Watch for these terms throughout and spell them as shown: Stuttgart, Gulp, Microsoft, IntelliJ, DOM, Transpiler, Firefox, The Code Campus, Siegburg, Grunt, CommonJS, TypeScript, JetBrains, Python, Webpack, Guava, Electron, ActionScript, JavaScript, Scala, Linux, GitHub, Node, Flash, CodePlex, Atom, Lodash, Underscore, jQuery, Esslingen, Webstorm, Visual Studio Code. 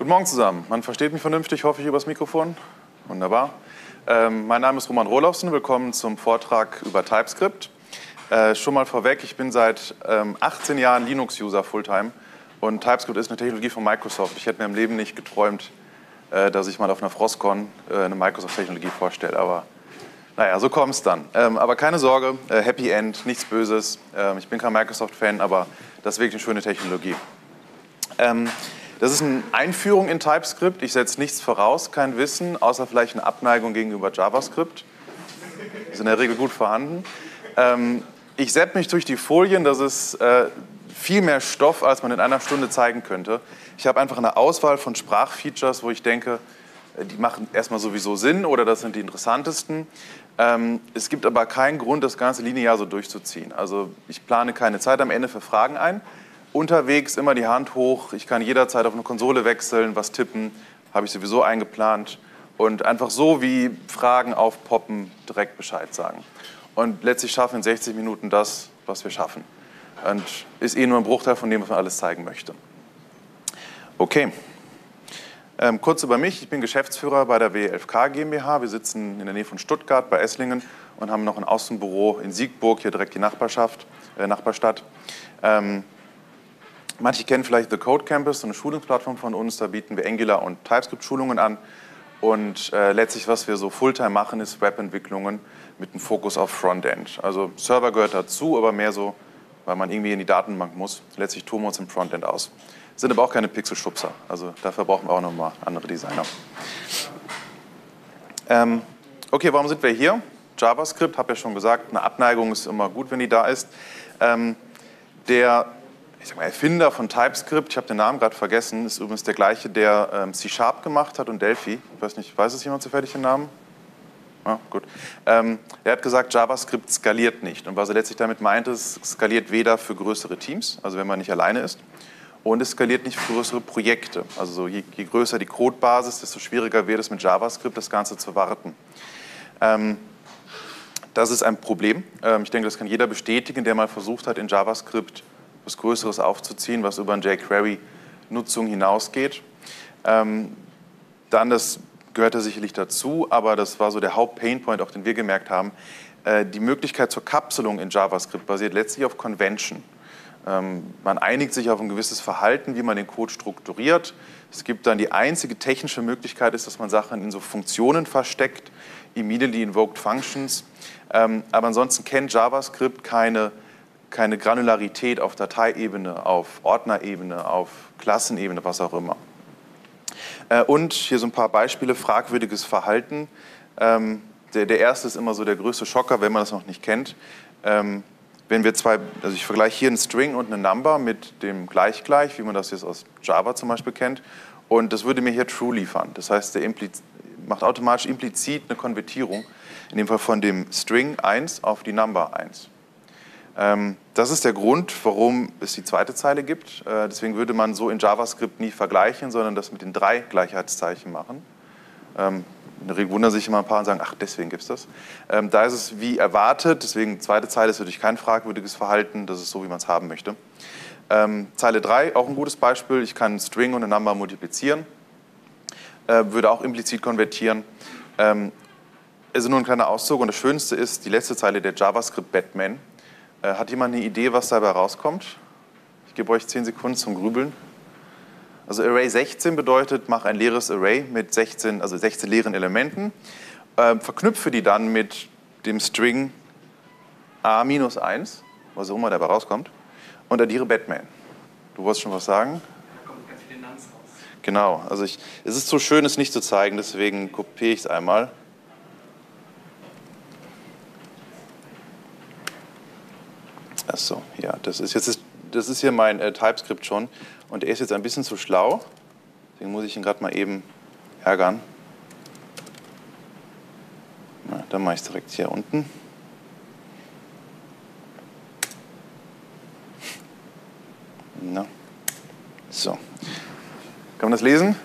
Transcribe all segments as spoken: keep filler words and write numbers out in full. Guten Morgen zusammen. Man versteht mich vernünftig, hoffe ich, übers Mikrofon. Wunderbar. Ähm, mein Name ist Roman Roelofsen. Willkommen zum Vortrag über TypeScript. Äh, schon mal vorweg, ich bin seit ähm, achtzehn Jahren Linux-User Fulltime und TypeScript ist eine Technologie von Microsoft. Ich hätte mir im Leben nicht geträumt, äh, dass ich mal auf einer FrOSCon äh, eine Microsoft-Technologie vorstelle. Aber naja, so kommt es dann. Ähm, aber keine Sorge, äh, Happy End, nichts Böses. Ähm, ich bin kein Microsoft-Fan, aber das ist wirklich eine schöne Technologie. Ähm, Das ist eine Einführung in TypeScript. Ich setze nichts voraus, kein Wissen, außer vielleicht eine Abneigung gegenüber JavaScript. Ist in der Regel gut vorhanden. Ähm, ich sepp mich durch die Folien, das ist äh, viel mehr Stoff, als man in einer Stunde zeigen könnte. Ich habe einfach eine Auswahl von Sprachfeatures, wo ich denke, die machen erstmal sowieso Sinn oder das sind die interessantesten. Ähm, es gibt aber keinen Grund, das Ganze linear so durchzuziehen. Also ich plane keine Zeit am Ende für Fragen ein. Unterwegs immer die Hand hoch, ich kann jederzeit auf eine Konsole wechseln, was tippen, habe ich sowieso eingeplant und einfach so wie Fragen aufpoppen, direkt Bescheid sagen. Und letztlich schaffen in sechzig Minuten das, was wir schaffen. Und ist eh nur ein Bruchteil von dem, was man alles zeigen möchte. Okay, ähm, kurz über mich, ich bin Geschäftsführer bei der W elf K GmbH, wir sitzen in der Nähe von Stuttgart bei Esslingen und haben noch ein Außenbüro in Siegburg, hier direkt die Nachbarschaft, äh, Nachbarstadt. Ähm, Manche kennen vielleicht The Code Campus, so eine Schulungsplattform von uns, da bieten wir Angular- und TypeScript-Schulungen an. Und äh, letztlich, was wir so Fulltime machen, ist Webentwicklungen mit einem Fokus auf Frontend. Also Server gehört dazu, aber mehr so, weil man irgendwie in die Datenbank muss. Letztlich tun wir uns im Frontend aus. Sind aber auch keine Pixelschubser, also dafür brauchen wir auch nochmal andere Designer. Ähm, okay, warum sind wir hier? JavaScript, habe ja schon gesagt, eine Abneigung ist immer gut, wenn die da ist. Ähm, der Ich sag mal, Erfinder von TypeScript, ich habe den Namen gerade vergessen, ist übrigens der gleiche, der ähm, C Sharp gemacht hat und Delphi. Ich weiß nicht, weiß es jemand zufällig den Namen? Ja, gut. Ähm, er hat gesagt, JavaScript skaliert nicht. Und was er letztlich damit meint, ist, es skaliert weder für größere Teams, also wenn man nicht alleine ist, und es skaliert nicht für größere Projekte. Also so, je, je größer die Codebasis, desto schwieriger wird es mit JavaScript, das Ganze zu warten. Ähm, das ist ein Problem. Ähm, ich denke, das kann jeder bestätigen, der mal versucht hat, in JavaScript was Größeres aufzuziehen, was über eine jQuery-Nutzung hinausgeht. Ähm, dann, das gehörte sicherlich dazu, aber das war so der Haupt-Painpoint, auch den wir gemerkt haben, äh, die Möglichkeit zur Kapselung in JavaScript basiert letztlich auf Convention. Ähm, man einigt sich auf ein gewisses Verhalten, wie man den Code strukturiert. Es gibt dann die einzige technische Möglichkeit, ist, dass man Sachen in so Funktionen versteckt, immediately invoked functions. Ähm, aber ansonsten kennt JavaScript keine keine Granularität auf Dateiebene, auf Ordnerebene, auf Klassenebene, was auch immer. Äh, und hier so ein paar Beispiele, fragwürdiges Verhalten. Ähm, der, der erste ist immer so der größte Schocker, wenn man das noch nicht kennt. Ähm, wenn wir zwei, also ich vergleiche hier einen String und eine Number mit dem Gleich-Gleich, wie man das jetzt aus Java zum Beispiel kennt, und das würde mir hier True liefern. Das heißt, der macht automatisch implizit eine Konvertierung, in dem Fall von dem String eins auf die Number eins. Das ist der Grund, warum es die zweite Zeile gibt. Deswegen würde man so in JavaScript nie vergleichen, sondern das mit den drei Gleichheitszeichen machen. In der Regel wundern sich immer ein paar und sagen, ach, deswegen gibt es das. Da ist es wie erwartet, deswegen zweite Zeile ist natürlich kein fragwürdiges Verhalten, das ist so, wie man es haben möchte. Zeile drei, auch ein gutes Beispiel, ich kann einen String und eine Number multiplizieren, würde auch implizit konvertieren. Also nur ein kleiner Auszug und das Schönste ist die letzte Zeile, der JavaScript-Batman. Hat jemand eine Idee, was dabei rauskommt? Ich gebe euch zehn Sekunden zum Grübeln. Also Array sechzehn bedeutet, mach ein leeres Array mit sechzehn, also sechzehn leeren Elementen. Ähm, verknüpfe die dann mit dem String a minus eins, was auch immer dabei rauskommt, und addiere Batman. Du wolltest schon was sagen? Da kommt ganz viel Nans raus. Genau, also ich, es ist so schön, es nicht zu zeigen, deswegen kopiere ich es einmal. Achso, ja, das ist, jetzt, das ist hier mein äh, TypeScript schon und er ist jetzt ein bisschen zu schlau, deswegen muss ich ihn gerade mal eben ärgern. Na, dann mache ich es direkt hier unten. Na. So, kann man das lesen?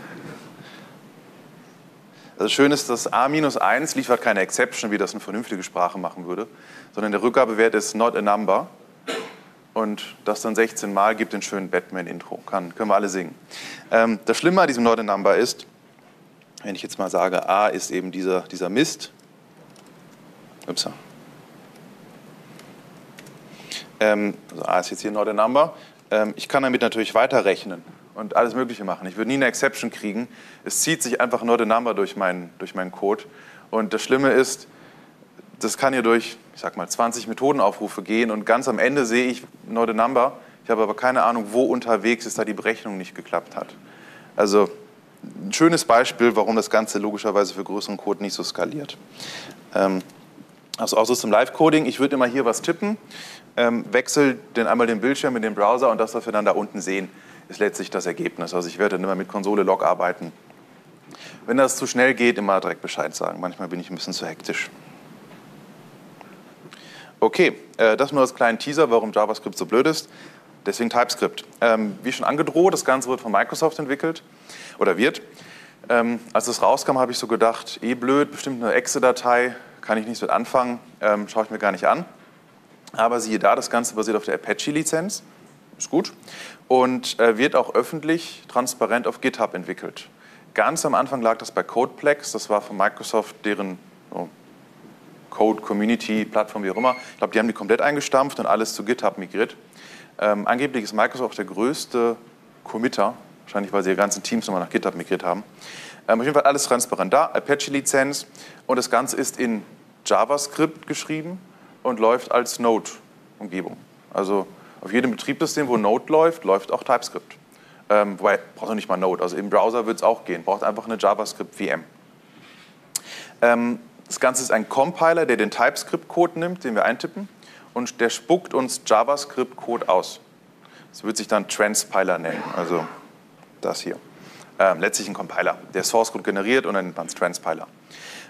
Also schön ist, dass a minus eins liefert keine Exception, wie das eine vernünftige Sprache machen würde, sondern der Rückgabewert ist not a number. und das dann sechzehn Mal gibt den schönen Batman-Intro. Können wir alle singen. Ähm, das Schlimme an diesem Not a Number ist, wenn ich jetzt mal sage, A ist eben dieser, dieser Mist. Ups. Ähm, also A ist jetzt hier Not a Number. Ähm, ich kann damit natürlich weiterrechnen und alles Mögliche machen. Ich würde nie eine Exception kriegen. Es zieht sich einfach Not a Number durch meinen, durch meinen Code. Und das Schlimme ist, das kann hier durch, ich sag mal, zwanzig Methodenaufrufe gehen und ganz am Ende sehe ich Not a Number. Ich habe aber keine Ahnung, wo unterwegs ist, da die Berechnung nicht geklappt hat. Also ein schönes Beispiel, warum das Ganze logischerweise für größeren Code nicht so skaliert. Ähm, also auch so zum Live-Coding. Ich würde immer hier was tippen, ähm, wechsle dann einmal den Bildschirm in den Browser und das, was wir dann da unten sehen, ist letztlich das Ergebnis. Also ich werde dann immer mit Konsole-Log arbeiten. Wenn das zu schnell geht, immer direkt Bescheid sagen. Manchmal bin ich ein bisschen zu hektisch. Okay, äh, das nur als kleinen Teaser, warum JavaScript so blöd ist. Deswegen TypeScript. Ähm, wie schon angedroht, das Ganze wird von Microsoft entwickelt oder wird. Ähm, als es rauskam, habe ich so gedacht, eh blöd, bestimmt eine Exe-Datei, kann ich nichts mit anfangen, ähm, schaue ich mir gar nicht an. Aber siehe da, das Ganze basiert auf der Apache-Lizenz, ist gut, und äh, wird auch öffentlich, transparent auf GitHub entwickelt. Ganz am Anfang lag das bei CodePlex, das war von Microsoft deren oh, Code-Community, Plattform, wie auch immer. Ich glaube, die haben die komplett eingestampft und alles zu GitHub migriert. Ähm, angeblich ist Microsoft der größte Committer, wahrscheinlich weil sie ihre ganzen Teams nochmal nach GitHub migriert haben. Ähm, auf jeden Fall alles transparent da, Apache-Lizenz, und das Ganze ist in JavaScript geschrieben und läuft als Node-Umgebung. Also auf jedem Betriebssystem, wo Node läuft, läuft auch TypeScript. Ähm, wobei, brauchst du nicht mal Node, also im Browser wird es auch gehen, braucht einfach eine JavaScript-V M. Ähm, das Ganze ist ein Compiler, der den TypeScript-Code nimmt, den wir eintippen, und der spuckt uns JavaScript-Code aus. Das wird sich dann Transpiler nennen, also das hier. Ähm, letztlich ein Compiler, der Source-Code generiert und dann nennt man es Transpiler.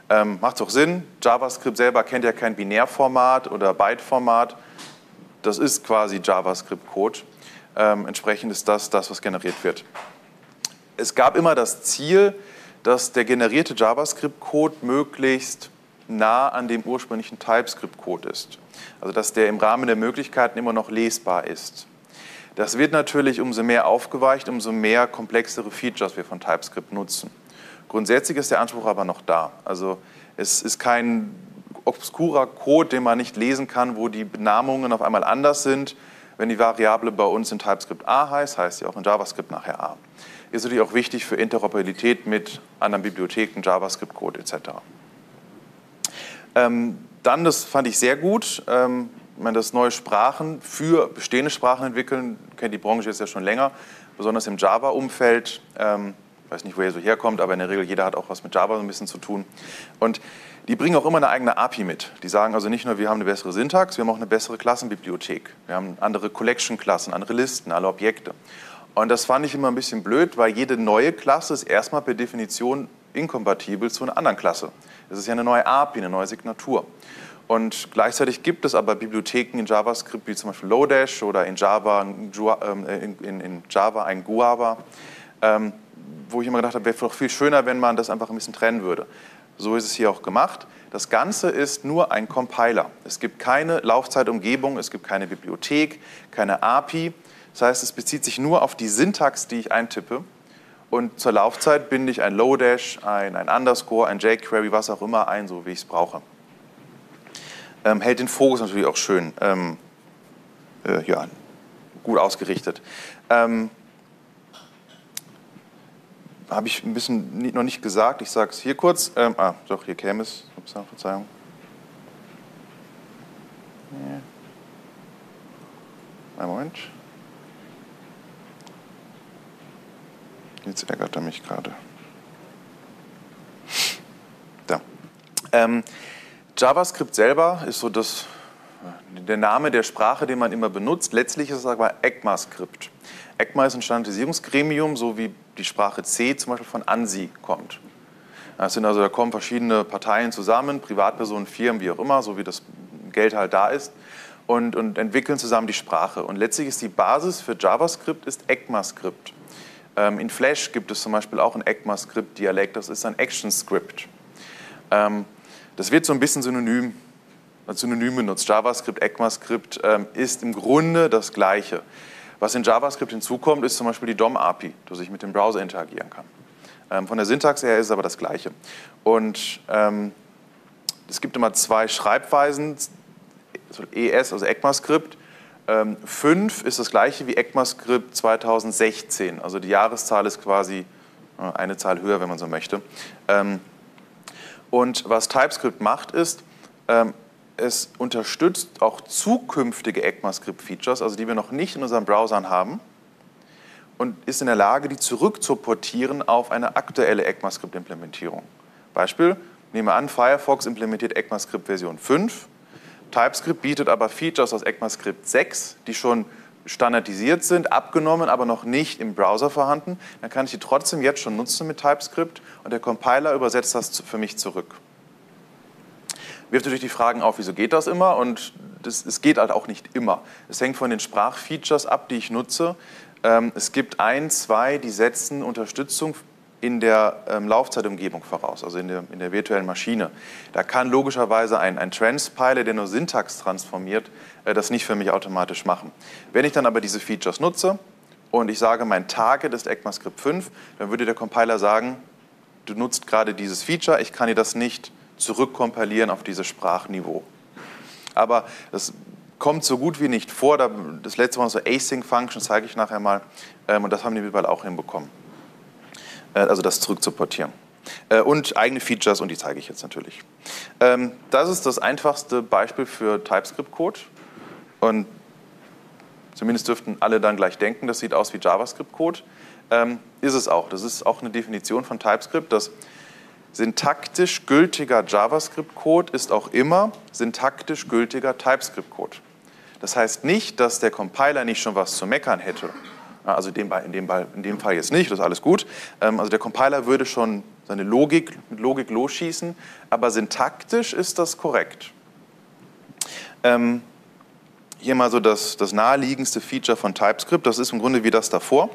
Ähm, macht doch Sinn, JavaScript selber kennt ja kein Binärformat oder Byte-Format. Das ist quasi JavaScript-Code. Ähm, entsprechend ist das das, was generiert wird. Es gab immer das Ziel, dass der generierte JavaScript-Code möglichst nah an dem ursprünglichen TypeScript-Code ist. Also dass der im Rahmen der Möglichkeiten immer noch lesbar ist. Das wird natürlich umso mehr aufgeweicht, umso mehr komplexere Features wir von TypeScript nutzen. Grundsätzlich ist der Anspruch aber noch da. Also es ist kein obskurer Code, den man nicht lesen kann, wo die Benamungen auf einmal anders sind. Wenn die Variable bei uns in TypeScript A heißt, heißt sie auch in JavaScript nachher A. Ist natürlich auch wichtig für Interoperabilität mit anderen Bibliotheken, JavaScript-Code et cetera. Ähm, dann, das fand ich sehr gut, ähm, das neue Sprachen für bestehende Sprachen entwickeln, kennt die Branche jetzt ja schon länger, besonders im Java-Umfeld, ähm, weiß nicht, woher so herkommt, aber in der Regel jeder hat auch was mit Java so ein bisschen zu tun. Und die bringen auch immer eine eigene A P I mit. Die sagen also nicht nur, wir haben eine bessere Syntax, wir haben auch eine bessere Klassenbibliothek. Wir haben andere Collection-Klassen, andere Listen, alle Objekte. Und das fand ich immer ein bisschen blöd, weil jede neue Klasse ist erstmal per Definition inkompatibel zu einer anderen Klasse. Das ist ja eine neue A P I, eine neue Signatur. Und gleichzeitig gibt es aber Bibliotheken in JavaScript, wie zum Beispiel Lodash oder in Java, in, in, in Java ein Guava, ähm, wo ich immer gedacht habe, wäre doch viel schöner, wenn man das einfach ein bisschen trennen würde. So ist es hier auch gemacht. Das Ganze ist nur ein Compiler. Es gibt keine Laufzeitumgebung, es gibt keine Bibliothek, keine A P I. Das heißt, es bezieht sich nur auf die Syntax, die ich eintippe. Und zur Laufzeit binde ich ein Lodash, ein, ein Underscore, ein jQuery, was auch immer ein, so wie ich es brauche. Ähm, hält den Fokus natürlich auch schön, ähm, äh, ja, gut ausgerichtet. Ähm, Habe ich ein bisschen nie, noch nicht gesagt, ich sage es hier kurz. Ähm, ah, doch, hier käme es. Ups, Verzeihung. Ja. Einen Moment. Jetzt ärgert er mich gerade. Da. Ähm, JavaScript selber ist so das, der Name der Sprache, den man immer benutzt. Letztlich ist es aber ECMAScript. ECMA ist ein Standardisierungsgremium, so wie die Sprache C zum Beispiel von ANSI kommt. Das sind also, da kommen verschiedene Parteien zusammen, Privatpersonen, Firmen, wie auch immer, so wie das Geld halt da ist, und, und entwickeln zusammen die Sprache. Und letztlich ist die Basis für JavaScript ist ECMAScript. In Flash gibt es zum Beispiel auch ein ECMAScript-Dialekt, das ist ein ActionScript. Das wird so ein bisschen synonym als Synonym benutzt. JavaScript, ECMAScript ähm, ist im Grunde das Gleiche. Was in JavaScript hinzukommt, ist zum Beispiel die D O M A P I, dass ich mit dem Browser interagieren kann. Ähm, von der Syntax her ist es aber das Gleiche. Und ähm, es gibt immer zwei Schreibweisen, also E S, also ECMAScript. Ähm, fünf ist das Gleiche wie ECMAScript zweitausendsechzehn, also die Jahreszahl ist quasi eine Zahl höher, wenn man so möchte. Ähm, und was TypeScript macht, ist, ähm, es unterstützt auch zukünftige ECMAScript-Features, also die wir noch nicht in unseren Browsern haben, und ist in der Lage, die zurückzuportieren auf eine aktuelle ECMAScript-Implementierung. Beispiel, nehmen wir an, Firefox implementiert ECMAScript Version fünf, TypeScript bietet aber Features aus ECMAScript sechs, die schon standardisiert sind, abgenommen, aber noch nicht im Browser vorhanden, dann kann ich die trotzdem jetzt schon nutzen mit TypeScript und der Compiler übersetzt das für mich zurück. Wirft natürlich die Fragen auf, wieso geht das immer? Und das, es geht halt auch nicht immer. Es hängt von den Sprachfeatures ab, die ich nutze. Ähm, es gibt ein, zwei, die setzen Unterstützung in der ähm, Laufzeitumgebung voraus, also in der, in der virtuellen Maschine. Da kann logischerweise ein, ein Transpiler, der nur Syntax transformiert, äh, das nicht für mich automatisch machen. Wenn ich dann aber diese Features nutze und ich sage, mein Target ist ECMAScript fünf, dann würde der Compiler sagen, du nutzt gerade dieses Feature, ich kann dir das nicht zurückkompilieren auf dieses Sprachniveau. Aber das kommt so gut wie nicht vor. Das letzte Mal so Async-Function zeige ich nachher mal. Und das haben die mittlerweile auch hinbekommen. Also das zurückzuportieren. Und eigene Features, und die zeige ich jetzt natürlich. Das ist das einfachste Beispiel für TypeScript-Code. Und zumindest dürften alle dann gleich denken, das sieht aus wie JavaScript-Code. Ist es auch. Das ist auch eine Definition von TypeScript, dass syntaktisch gültiger JavaScript-Code ist auch immer syntaktisch gültiger TypeScript-Code. Das heißt nicht, dass der Compiler nicht schon was zu meckern hätte. Also in dem, in dem Fall jetzt nicht, das ist alles gut. Also der Compiler würde schon seine Logik mit Logik losschießen, aber syntaktisch ist das korrekt. Hier mal so das, das naheliegendste Feature von TypeScript, das ist im Grunde wie das davor,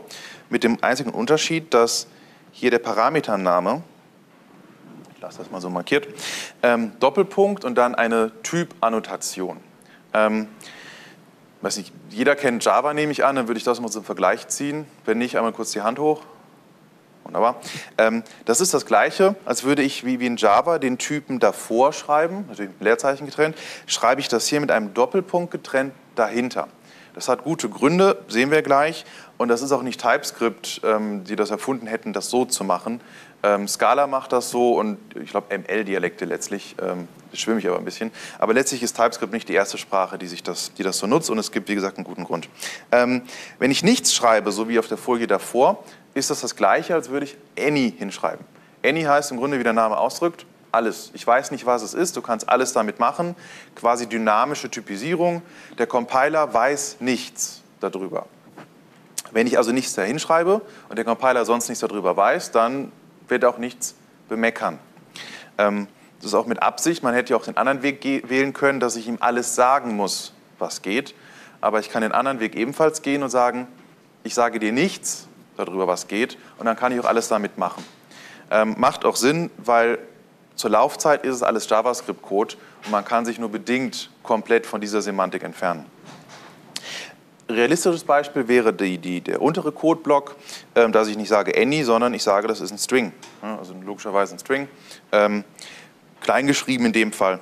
mit dem einzigen Unterschied, dass hier der Parametername, lass das mal so markiert, ähm, Doppelpunkt und dann eine Typ-Annotation. Ähm, weiß nicht, jeder kennt Java, nehme ich an, dann würde ich das mal zum Vergleich ziehen. Wenn nicht, einmal kurz die Hand hoch. Wunderbar. Ähm, das ist das Gleiche, als würde ich wie, wie in Java den Typen davor schreiben, natürlich mit Leerzeichen getrennt, schreibe ich das hier mit einem Doppelpunkt getrennt dahinter. Das hat gute Gründe, sehen wir gleich. Und das ist auch nicht TypeScript, ähm, die das erfunden hätten, das so zu machen. Ähm, Scala macht das so und ich glaube M L-Dialekte letztlich, ähm, da schwimme ich aber ein bisschen. Aber letztlich ist TypeScript nicht die erste Sprache, die, sich das, die das so nutzt und es gibt, wie gesagt, einen guten Grund. Ähm, wenn ich nichts schreibe, so wie auf der Folie davor, ist das das Gleiche, als würde ich Any hinschreiben. Any heißt im Grunde, wie der Name ausdrückt, alles. Ich weiß nicht, was es ist, du kannst alles damit machen. Quasi dynamische Typisierung. Der Compiler weiß nichts darüber. Wenn ich also nichts dahin schreibe und der Compiler sonst nichts darüber weiß, dann wird auch nichts bemeckern. Ähm, das ist auch mit Absicht. Man hätte ja auch den anderen Weg wählen können, dass ich ihm alles sagen muss, was geht. Aber ich kann den anderen Weg ebenfalls gehen und sagen, ich sage dir nichts darüber, was geht. Und dann kann ich auch alles damit machen. Ähm, macht auch Sinn, weil zur Laufzeit ist es alles JavaScript-Code und man kann sich nur bedingt komplett von dieser Semantik entfernen. Realistisches Beispiel wäre die, die, der untere Codeblock, ähm, dass ich nicht sage any, sondern ich sage, das ist ein String, ja, also logischerweise ein String, ähm, kleingeschrieben in dem Fall.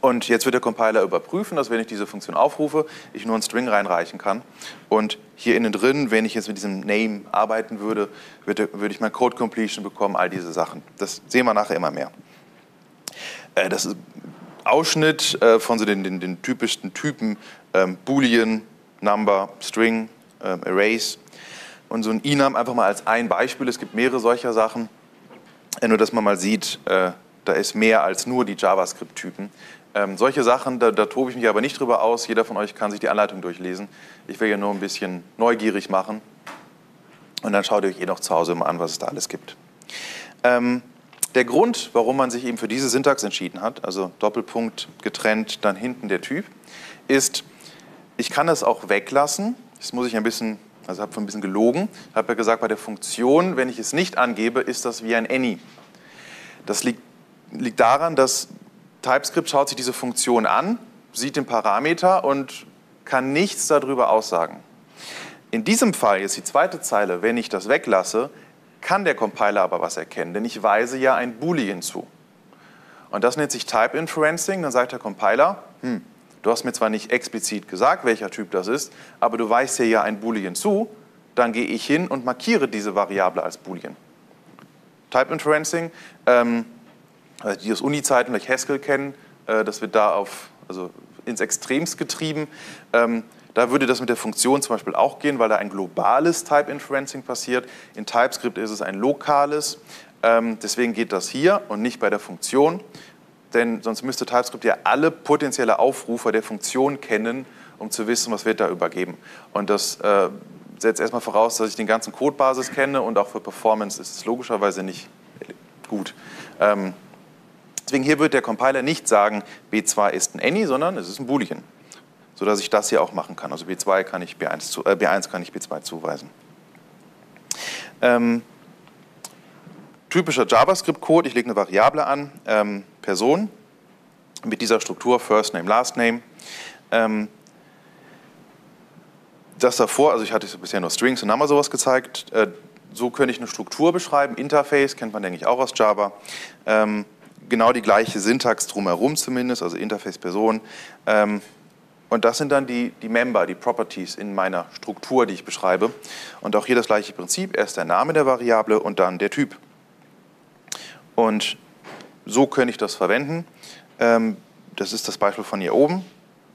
Und jetzt wird der Compiler überprüfen, dass wenn ich diese Funktion aufrufe, ich nur einen String reinreichen kann. Und hier innen drin, wenn ich jetzt mit diesem Name arbeiten würde, würde, würde ich mein Code Completion bekommen, all diese Sachen. Das sehen wir nachher immer mehr. Äh, das ist Ausschnitt äh, von so den, den, den typischsten Typen, ähm, Boolean, Number, String, ähm, Arrays und so ein Enum einfach mal als ein Beispiel. Es gibt mehrere solcher Sachen, nur dass man mal sieht, äh, da ist mehr als nur die JavaScript-Typen. Ähm, solche Sachen, da, da tobe ich mich aber nicht drüber aus. Jeder von euch kann sich die Anleitung durchlesen. Ich will ja nur ein bisschen neugierig machen. Und dann schaut ihr euch eh noch zu Hause mal an, was es da alles gibt. Ähm, der Grund, warum man sich eben für diese Syntax entschieden hat, also Doppelpunkt getrennt, dann hinten der Typ, ist, ich kann das auch weglassen. Das muss ich ein bisschen, also habe ein bisschen gelogen. Ich habe ja gesagt, bei der Funktion, wenn ich es nicht angebe, ist das wie ein Any. Das liegt, liegt daran, dass TypeScript schaut sich diese Funktion an, sieht den Parameter und kann nichts darüber aussagen. In diesem Fall, jetzt die zweite Zeile, wenn ich das weglasse, kann der Compiler aber was erkennen, denn ich weise ja ein Boolean zu. Und das nennt sich Type Inferencing, dann sagt der Compiler, hm, du hast mir zwar nicht explizit gesagt, welcher Typ das ist, aber du weist hier ja ein Boolean zu, dann gehe ich hin und markiere diese Variable als Boolean. Type Inferencing, ähm, die aus Uni-Zeiten vielleicht Haskell kennen, äh, das wird da auf, also ins Extremst getrieben. Ähm, da würde das mit der Funktion zum Beispiel auch gehen, weil da ein globales Type Inferencing passiert. In TypeScript ist es ein lokales, ähm, deswegen geht das hier und nicht bei der Funktion, denn sonst müsste TypeScript ja alle potenzielle Aufrufer der Funktion kennen, um zu wissen, was wird da übergeben. Und das äh, setzt erstmal voraus, dass ich den ganzen Codebasis kenne und auch für Performance ist es logischerweise nicht gut. Ähm, deswegen hier wird der Compiler nicht sagen, B zwei ist ein Any, sondern es ist ein Boolean, sodass ich das hier auch machen kann. Also B zwei kann ich B eins, zu, äh, B eins kann ich B zwei zuweisen. Ähm, typischer JavaScript-Code, ich lege eine Variable an, ähm, Person, mit dieser Struktur First Name, Last Name. Ähm, das davor, also ich hatte bisher nur Strings und Nummer sowas gezeigt, äh, so könnte ich eine Struktur beschreiben, Interface, kennt man denke ich auch aus Java. Ähm, genau die gleiche Syntax drumherum zumindest, also Interface, Person. Ähm, Und das sind dann die, die Member, die Properties in meiner Struktur, die ich beschreibe. Und auch hier das gleiche Prinzip, erst der Name der Variable und dann der Typ. Und so könnte ich das verwenden. Das ist das Beispiel von hier oben,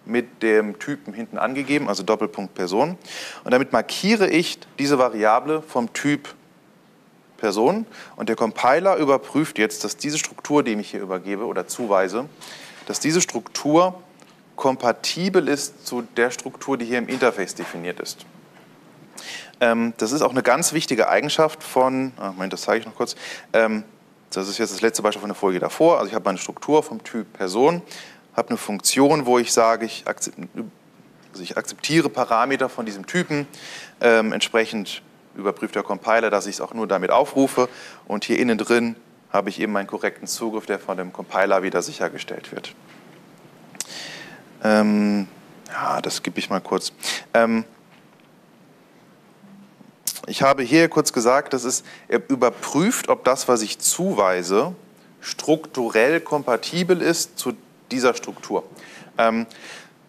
mit dem Typen hinten angegeben, also Doppelpunkt Person. Und damit markiere ich diese Variable vom Typ Person. Und der Compiler überprüft jetzt, dass diese Struktur, die ich hier übergebe oder zuweise, dass diese Struktur kompatibel ist zu der Struktur, die hier im Interface definiert ist. Ähm, das ist auch eine ganz wichtige Eigenschaft von, ach Moment, das zeige ich noch kurz, ähm, das ist jetzt das letzte Beispiel von der Folie davor, also ich habe meine Struktur vom Typ Person, habe eine Funktion, wo ich sage, ich, akze also ich akzeptiere Parameter von diesem Typen, ähm, entsprechend überprüft der Compiler, dass ich es auch nur damit aufrufe und hier innen drin habe ich eben meinen korrekten Zugriff, der von dem Compiler wieder sichergestellt wird. Ähm, ja, das gebe ich mal kurz. Ähm, ich habe hier kurz gesagt, das ist, er überprüft, ob das, was ich zuweise, strukturell kompatibel ist zu dieser Struktur. Ähm,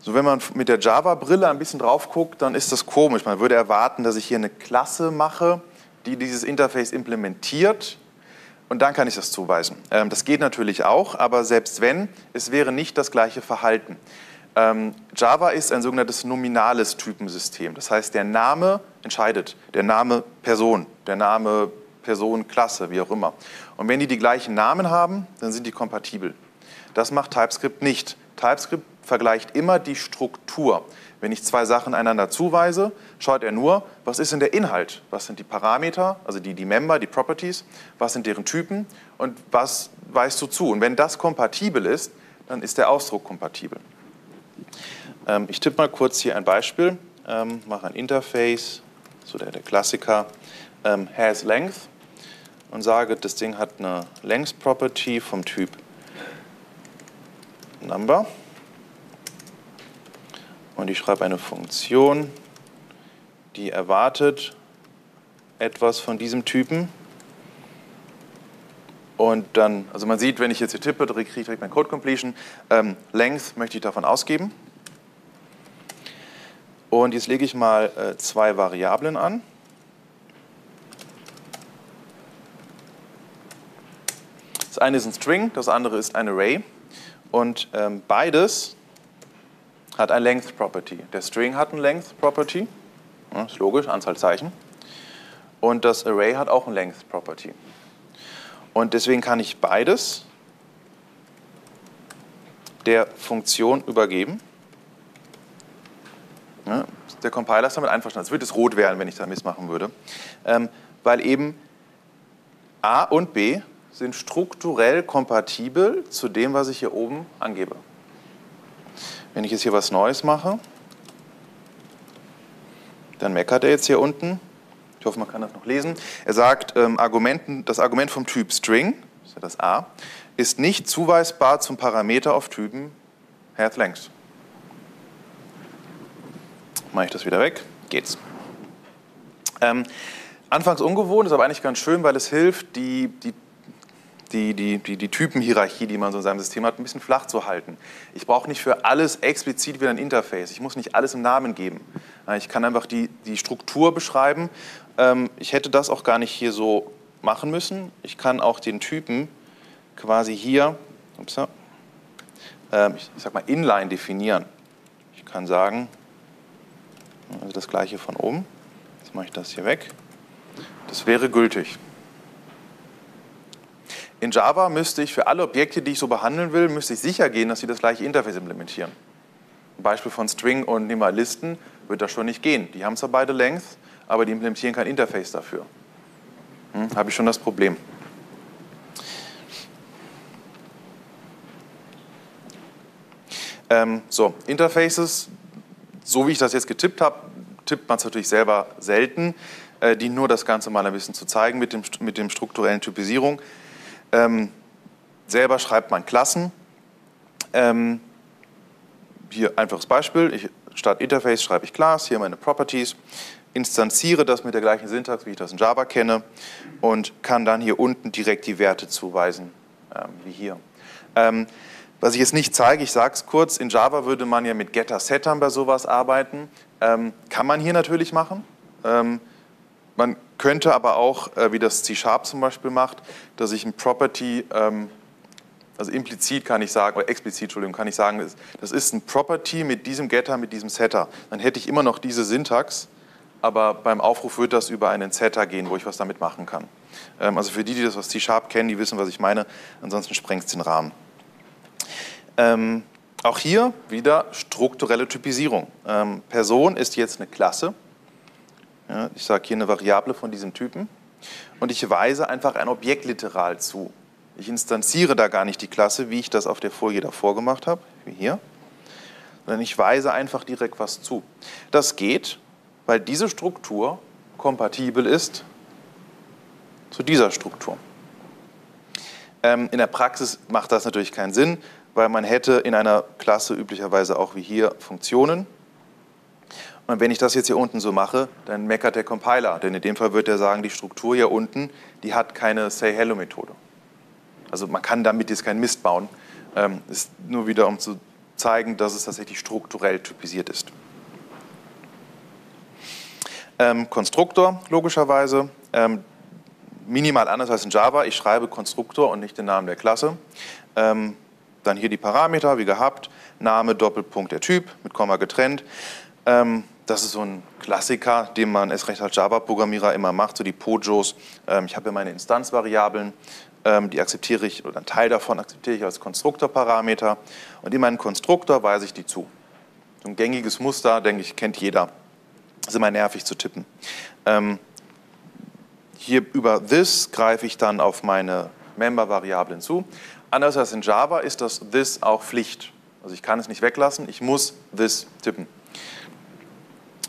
so wenn man mit der Java-Brille ein bisschen drauf guckt, dann ist das komisch. Man würde erwarten, dass ich hier eine Klasse mache, die dieses Interface implementiert. Und dann kann ich das zuweisen. Ähm, das geht natürlich auch, aber selbst wenn, es wäre nicht das gleiche Verhalten. Ähm, Java ist ein sogenanntes nominales Typensystem. Das heißt, der Name entscheidet. Der Name Person, der Name Person, Klasse, wie auch immer. Und wenn die die gleichen Namen haben, dann sind die kompatibel. Das macht TypeScript nicht. TypeScript vergleicht immer die Struktur. Wenn ich zwei Sachen einander zuweise, schaut er nur, was ist denn der Inhalt? Was sind die Parameter, also die, die Member, die Properties? Was sind deren Typen? Und was weist du zu? Und wenn das kompatibel ist, dann ist der Ausdruck kompatibel. Ähm, ich tippe mal kurz hier ein Beispiel. Ähm, mache ein Interface, so der, der Klassiker, ähm, has length und sage, das Ding hat eine Length-Property vom Typ Number. Und ich schreibe eine Funktion, die erwartet etwas von diesem Typen. Und dann, also man sieht, wenn ich jetzt hier tippe, kriege ich direkt mein Code Completion. Ähm, Length möchte ich davon ausgeben. Und jetzt lege ich mal äh, zwei Variablen an. Das eine ist ein String, das andere ist ein Array. Und ähm, beides hat ein Length-Property. Der String hat ein Length-Property, ja, ist logisch, Anzahl Zeichen. Und das Array hat auch ein Length-Property. Und deswegen kann ich beides der Funktion übergeben. Ja, der Compiler ist damit einverstanden. Es würde es rot werden, wenn ich da Mist machen würde. Ähm, weil eben A und B sind strukturell kompatibel zu dem, was ich hier oben angebe. Wenn ich jetzt hier was Neues mache, dann meckert er jetzt hier unten. Ich hoffe, man kann das noch lesen. Er sagt, ähm, Argumenten, das Argument vom Typ String, das das A, ist nicht zuweisbar zum Parameter auf Typen HeadLength. Mache ich das wieder weg? Geht's. Ähm, anfangs ungewohnt, ist aber eigentlich ganz schön, weil es hilft, die, die Die, die, die, die Typenhierarchie, die man so in seinem System hat, ein bisschen flach zu halten. Ich brauche nicht für alles explizit wieder ein Interface. Ich muss nicht alles einen Namen geben. Ich kann einfach die, die Struktur beschreiben. Ich hätte das auch gar nicht hier so machen müssen. Ich kann auch den Typen quasi hier, ups, ich sag mal inline definieren. Ich kann sagen, also das gleiche von oben. Jetzt mache ich das hier weg. Das wäre gültig. In Java müsste ich für alle Objekte, die ich so behandeln will, müsste ich sicher gehen, dass sie das gleiche Interface implementieren. Ein Beispiel von String und nehmen wir Listen, wird das schon nicht gehen. Die haben zwar beide Length, aber die implementieren kein Interface dafür. Hm, habe ich schon das Problem. Ähm, so, Interfaces, so wie ich das jetzt getippt habe, tippt man es natürlich selber selten, äh, die nur das Ganze mal ein bisschen zu zeigen mit dem, mit dem strukturellen Typisierung. Ähm, selber schreibt man Klassen. Ähm, hier einfaches Beispiel. Ich, statt Interface schreibe ich Class, hier meine Properties, instanziere das mit der gleichen Syntax, wie ich das in Java kenne und kann dann hier unten direkt die Werte zuweisen, ähm, wie hier. Ähm, was ich jetzt nicht zeige, ich sage es kurz, in Java würde man ja mit Getter-Settern bei sowas arbeiten. Ähm, kann man hier natürlich machen. Ähm, man könnte aber auch, wie das C Sharp zum Beispiel macht, dass ich ein Property, also implizit kann ich sagen, oder explizit, Entschuldigung, kann ich sagen, das ist ein Property mit diesem Getter, mit diesem Setter. Dann hätte ich immer noch diese Syntax, aber beim Aufruf wird das über einen Setter gehen, wo ich was damit machen kann. Also für die, die das aus C Sharp kennen, die wissen, was ich meine, ansonsten sprengt es den Rahmen. Auch hier wieder strukturelle Typisierung. Person ist jetzt eine Klasse. Ja, ich sage hier eine Variable von diesem Typen und ich weise einfach ein Objekt literal zu. Ich instanziere da gar nicht die Klasse, wie ich das auf der Folie davor gemacht habe, wie hier, sondern ich weise einfach direkt was zu. Das geht, weil diese Struktur kompatibel ist zu dieser Struktur. Ähm, in der Praxis macht das natürlich keinen Sinn, weil man hätte in einer Klasse üblicherweise auch wie hier Funktionen. Und wenn ich das jetzt hier unten so mache, dann meckert der Compiler, denn in dem Fall wird er sagen, die Struktur hier unten, die hat keine Say-Hello-Methode. Also man kann damit jetzt keinen Mist bauen. Ähm, ist nur wieder, um zu zeigen, dass es tatsächlich strukturell typisiert ist. Ähm, Konstruktor, logischerweise, ähm, minimal anders als in Java. Ich schreibe Konstruktor und nicht den Namen der Klasse. Ähm, dann hier die Parameter, wie gehabt, Name, Doppelpunkt, der Typ, mit Komma getrennt. Ähm, Das ist so ein Klassiker, den man erst recht als Java-Programmierer immer macht, so die Pojos. Ich habe hier meine Instanzvariablen, die akzeptiere ich, oder einen Teil davon akzeptiere ich als Konstruktorparameter. Und in meinen Konstruktor weise ich die zu. So ein gängiges Muster, denke ich, kennt jeder. Das ist immer nervig zu tippen. Hier über this greife ich dann auf meine Member-Variablen zu. Anders als in Java ist das this auch Pflicht. Also ich kann es nicht weglassen, ich muss this tippen.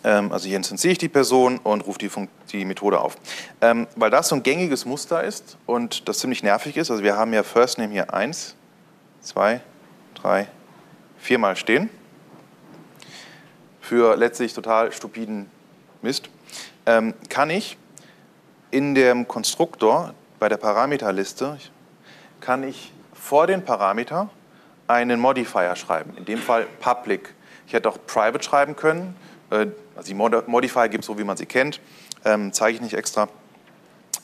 Also hier instanziere ich die Person und rufe die, die Methode auf. Ähm, weil das so ein gängiges Muster ist und das ziemlich nervig ist, also wir haben ja First Name hier eins, zwei, drei, vier mal stehen. Für letztlich total stupiden Mist. Ähm, kann ich in dem Konstruktor, bei der Parameterliste, kann ich vor den Parameter einen Modifier schreiben, in dem Fall Public. Ich hätte auch Private schreiben können. Also die Modifier gibt es so, wie man sie kennt, ähm, zeige ich nicht extra.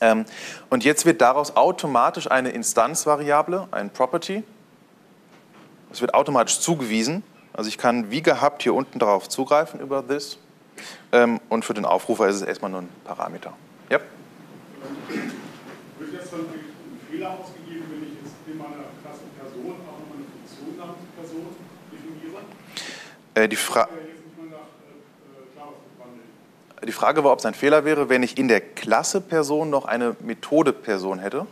Ähm, und jetzt wird daraus automatisch eine Instanzvariable, ein Property. Es wird automatisch zugewiesen. Also ich kann wie gehabt hier unten darauf zugreifen über this. Ähm, und für den Aufrufer ist es erstmal nur ein Parameter. Ja? Wird jetzt dann ein Fehler ausgegeben, wenn ich jetzt in meiner Klasse Person auch noch eine Funktion namens Person definiere? Äh, die Frage... Die Frage war, ob es ein Fehler wäre, wenn ich in der Klasse Person noch eine Methode Person hätte.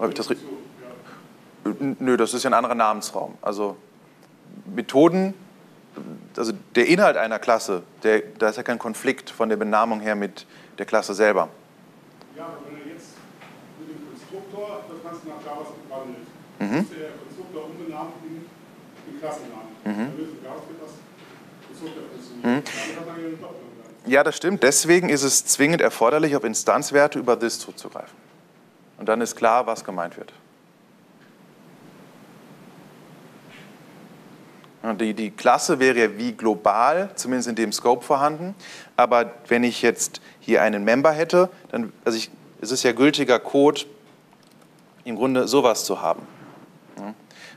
Habe ich das richtig? Nö, das ist ja ein anderer Namensraum. Also Methoden, also der Inhalt einer Klasse, der, da ist ja kein Konflikt von der Benamung her mit der Klasse selber. Ja, aber wenn er jetzt mit dem Konstruktor das Klassen nach JavaScript wandelt. Mhm. Das ist der Bezug der unbenannten Klassennamen. Mhm. Der Lösung JavaScript das Bezug der Funktion. Mhm. Damit hat man ja eine Doppelung. Ja, das stimmt. Deswegen ist es zwingend erforderlich, auf Instanzwerte über this zuzugreifen. Und dann ist klar, was gemeint wird. Die, die Klasse wäre ja wie global, zumindest in dem Scope vorhanden. Aber wenn ich jetzt hier einen Member hätte, dann also ich, es ist ja gültiger Code, im Grunde sowas zu haben.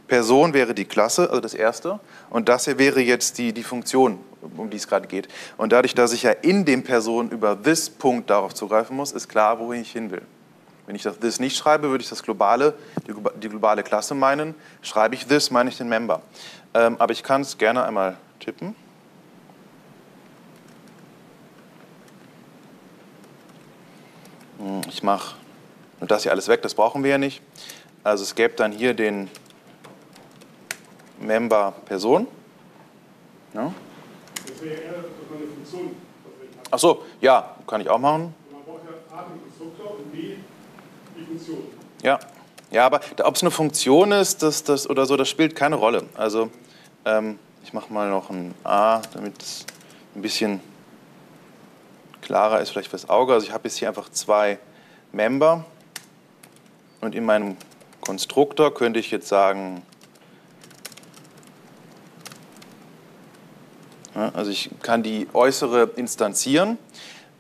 Person wäre die Klasse, also das erste. Und das hier wäre jetzt die, die Funktion, um die es gerade geht. Und dadurch, dass ich ja in dem Person über this Punkt darauf zugreifen muss, ist klar, wohin ich hin will. Wenn ich das this nicht schreibe, würde ich das globale, die, die globale Klasse meinen. Schreibe ich this, meine ich den Member. Ähm, aber ich kann es gerne einmal tippen. Ich mache nur das hier alles weg, das brauchen wir ja nicht. Also es gäbe dann hier den Member Person. Ja. Das wäre eher, dass man eine Funktion deswegen hat. Ach so, ja, kann ich auch machen. Man braucht ja A, den Konstruktor und B, die Funktion. Ja, ja, aber ob es eine Funktion ist das, das, oder so, das spielt keine Rolle. Also ähm, ich mache mal noch ein A, damit es ein bisschen klarer ist, vielleicht fürs Auge. Also ich habe jetzt hier einfach zwei Member und in meinem Konstruktor könnte ich jetzt sagen, also ich kann die äußere instanzieren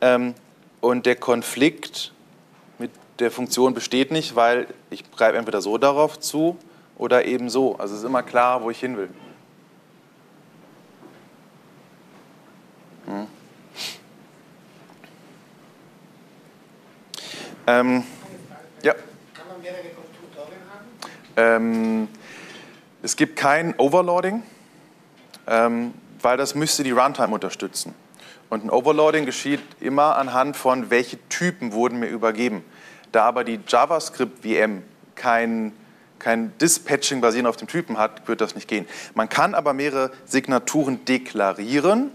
ähm, und der Konflikt mit der Funktion besteht nicht, weil ich greife entweder so darauf zu oder eben so. Also es ist immer klar, wo ich hin will. Hm. Ähm, ja. Kann man mehrere Konstruktoren haben? Es gibt kein Overloading. Ähm, weil das müsste die Runtime unterstützen. Und ein Overloading geschieht immer anhand von, welche Typen wurden mir übergeben. Da aber die JavaScript-V M kein, kein Dispatching basierend auf dem Typen hat, wird das nicht gehen. Man kann aber mehrere Signaturen deklarieren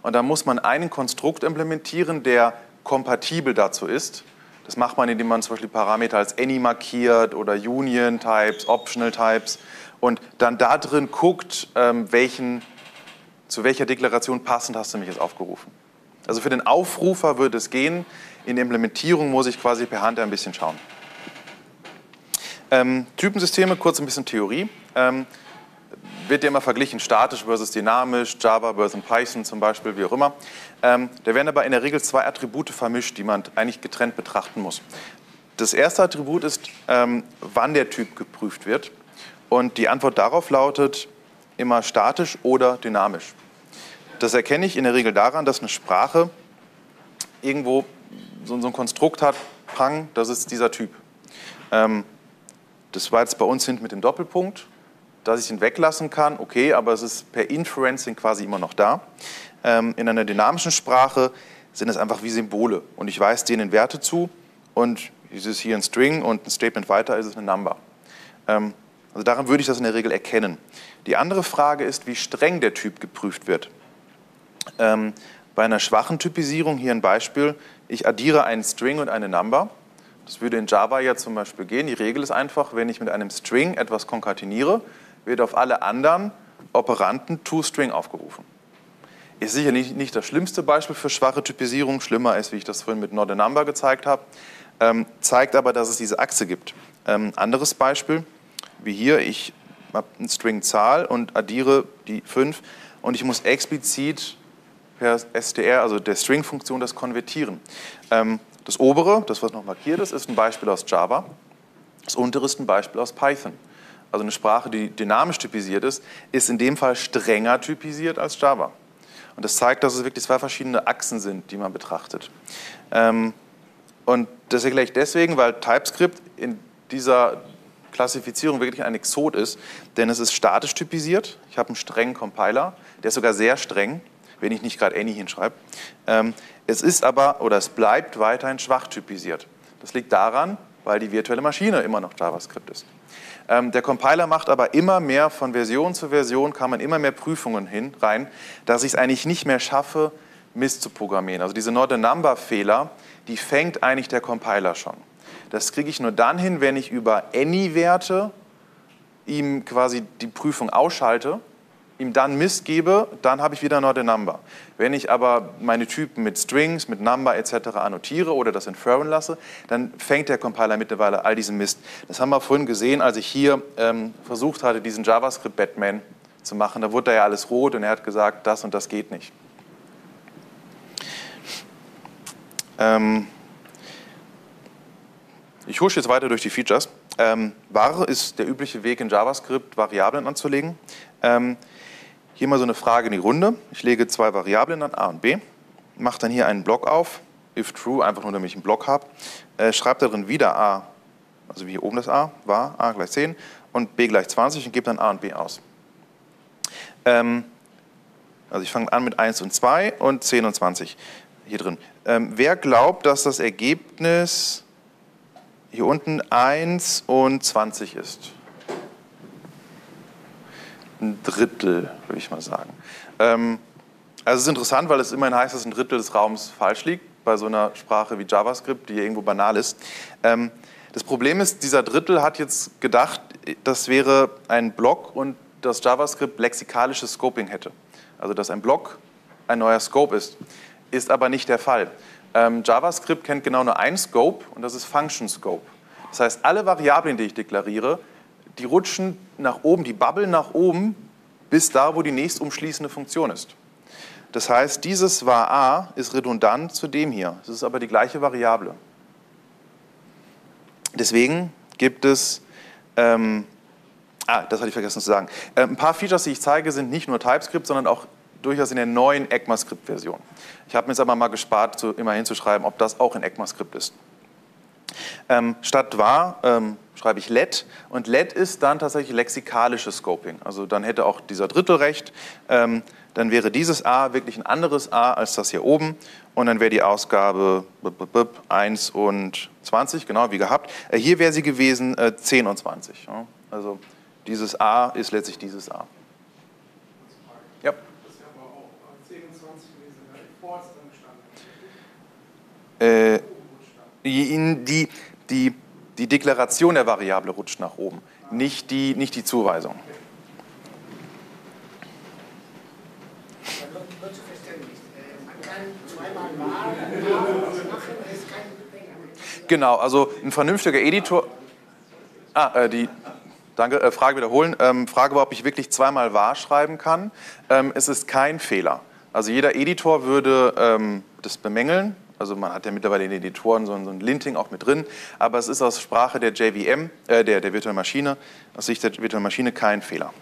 und dann muss man einen Konstrukt implementieren, der kompatibel dazu ist. Das macht man, indem man zum Beispiel Parameter als Any markiert oder Union-Types, Optional-Types und dann da drin guckt, ähm, welchen zu welcher Deklaration passend hast du mich jetzt aufgerufen? Also für den Aufrufer würde es gehen, in der Implementierung muss ich quasi per Hand ein bisschen schauen. Ähm, Typensysteme, kurz ein bisschen Theorie. Ähm, wird ja immer verglichen, statisch versus dynamisch, Java versus Python zum Beispiel, wie auch immer. Ähm, da werden aber in der Regel zwei Attribute vermischt, die man eigentlich getrennt betrachten muss. Das erste Attribut ist, ähm, wann der Typ geprüft wird. Und die Antwort darauf lautet, immer statisch oder dynamisch. Das erkenne ich in der Regel daran, dass eine Sprache irgendwo so ein Konstrukt hat, Pang, das ist dieser Typ. Ähm, das war jetzt bei uns hinten mit dem Doppelpunkt, dass ich ihn weglassen kann, okay, aber es ist per Inferencing quasi immer noch da. Ähm, in einer dynamischen Sprache sind es einfach wie Symbole und ich weise denen Werte zu und es ist hier ein String und ein Statement weiter ist es eine Number. Ähm, Also daran würde ich das in der Regel erkennen. Die andere Frage ist, wie streng der Typ geprüft wird. Ähm, bei einer schwachen Typisierung, hier ein Beispiel, ich addiere einen String und eine Number. Das würde in Java ja zum Beispiel gehen. Die Regel ist einfach, wenn ich mit einem String etwas konkateniere, wird auf alle anderen Operanten toString aufgerufen. Ist sicherlich nicht das schlimmste Beispiel für schwache Typisierung. Schlimmer ist, wie ich das vorhin mit Not a Number gezeigt habe. Ähm, zeigt aber, dass es diese Achse gibt. Ähm, anderes Beispiel. Wie hier, ich habe einen String Zahl und addiere die fünf und ich muss explizit per S T R, also der String-Funktion, das konvertieren. Ähm, das obere, das was noch markiert ist, ist ein Beispiel aus Java, das untere ist ein Beispiel aus Python. Also eine Sprache, die dynamisch typisiert ist, ist in dem Fall strenger typisiert als Java. Und das zeigt, dass es wirklich zwei verschiedene Achsen sind, die man betrachtet. Ähm, und das erkläre ich deswegen, weil TypeScript in dieser Klassifizierung wirklich ein Exot ist, denn es ist statisch typisiert. Ich habe einen strengen Compiler, der ist sogar sehr streng, wenn ich nicht gerade Any hinschreibe. Ähm, es ist aber, oder es bleibt weiterhin schwach typisiert. Das liegt daran, weil die virtuelle Maschine immer noch JavaScript ist. Ähm, der Compiler macht aber immer mehr, von Version zu Version kann man immer mehr Prüfungen hin, rein, dass ich es eigentlich nicht mehr schaffe, Mist zu programmieren. Also diese Not a Number Fehler, die fängt eigentlich der Compiler schon. Das kriege ich nur dann hin, wenn ich über Any-Werte ihm quasi die Prüfung ausschalte, ihm dann Mist gebe, dann habe ich wieder not a number. Wenn ich aber meine Typen mit Strings, mit Number et cetera annotiere oder das inferen lasse, dann fängt der Compiler mittlerweile all diesen Mist. Das haben wir vorhin gesehen, als ich hier ähm, versucht hatte, diesen JavaScript-Batman zu machen. Da wurde da ja alles rot und er hat gesagt, das und das geht nicht. Ähm ich husche jetzt weiter durch die Features. Ähm, var ist der übliche Weg in JavaScript, Variablen anzulegen. Ähm, Hier mal so eine Frage in die Runde. Ich lege zwei Variablen an, A und B, mache dann hier einen Block auf, if true, einfach nur, damit ich einen Block habe, äh, schreibe darin wieder A, also wie hier oben das A, war A gleich zehn und B gleich zwanzig und gebe dann A und B aus. Ähm, also ich fange an mit eins und zwei und zehn und zwanzig hier drin. Ähm, wer glaubt, dass das Ergebnis hier unten eins und zwanzig ist? Ein Drittel, würde ich mal sagen. Ähm, also es ist interessant, weil es immerhin heißt, dass ein Drittel des Raums falsch liegt, bei so einer Sprache wie JavaScript, die ja irgendwo banal ist. Ähm, das Problem ist, dieser Drittel hat jetzt gedacht, das wäre ein Block und dass JavaScript lexikalisches Scoping hätte. Also dass ein Block ein neuer Scope ist, ist aber nicht der Fall. Ähm, JavaScript kennt genau nur einen Scope und das ist Function Scope. Das heißt, alle Variablen, die ich deklariere, die rutschen nach oben, die babbeln nach oben, bis da, wo die nächstumschließende Funktion ist. Das heißt, dieses var a ist redundant zu dem hier. Es ist aber die gleiche Variable. Deswegen gibt es, ähm, ah, das hatte ich vergessen zu sagen, äh, ein paar Features, die ich zeige, sind nicht nur TypeScript, sondern auch durchaus in der neuen ECMAScript-Version. Ich habe mir jetzt aber mal gespart, zu, immer hinzuschreiben, ob das auch in ECMAScript ist. Ähm, statt var ähm, schreibe ich let und let ist dann tatsächlich lexikalisches Scoping. Also dann hätte auch dieser Drittel recht, ähm, dann wäre dieses a wirklich ein anderes a als das hier oben und dann wäre die Ausgabe eins und zwanzig, genau wie gehabt. Äh, hier wäre sie gewesen äh, zehn und zwanzig. Ja? Also dieses a ist letztlich dieses a. Ja. Äh, die, die, die Die Deklaration der Variable rutscht nach oben, nicht die, nicht die Zuweisung. Genau, also ein vernünftiger Editor. Ah, äh, die. Danke, äh, Frage wiederholen. Ähm, Frage war, ob ich wirklich zweimal var schreiben kann. Ähm, es ist kein Fehler. Also jeder Editor würde ähm, das bemängeln. Also man hat ja mittlerweile in den Editoren so ein Linting auch mit drin, aber es ist aus Sprache der J V M, äh, der, der virtuellen Maschine, aus Sicht der virtuellen Maschine kein Fehler.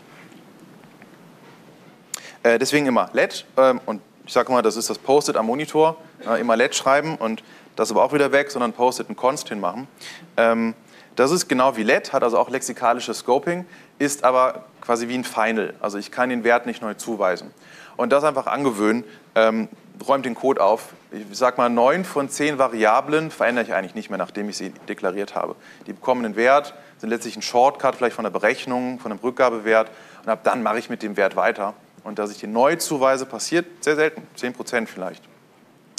Äh, deswegen immer let ähm, und ich sage mal, das ist das Post-it am Monitor, äh, immer let schreiben und das aber auch wieder weg, sondern Post-it und const hinmachen. Ähm, das ist genau wie let, hat also auch lexikalisches Scoping, ist aber quasi wie ein Final, also ich kann den Wert nicht neu zuweisen. Und das einfach angewöhnen, ähm, räumt den Code auf. Ich sag mal, neun von zehn Variablen verändere ich eigentlich nicht mehr, nachdem ich sie deklariert habe. Die bekommen einen Wert, sind letztlich ein Shortcut vielleicht von der Berechnung, von einem Rückgabewert und ab dann mache ich mit dem Wert weiter. Und dass ich den neu zuweise, passiert sehr selten, zehn Prozent vielleicht.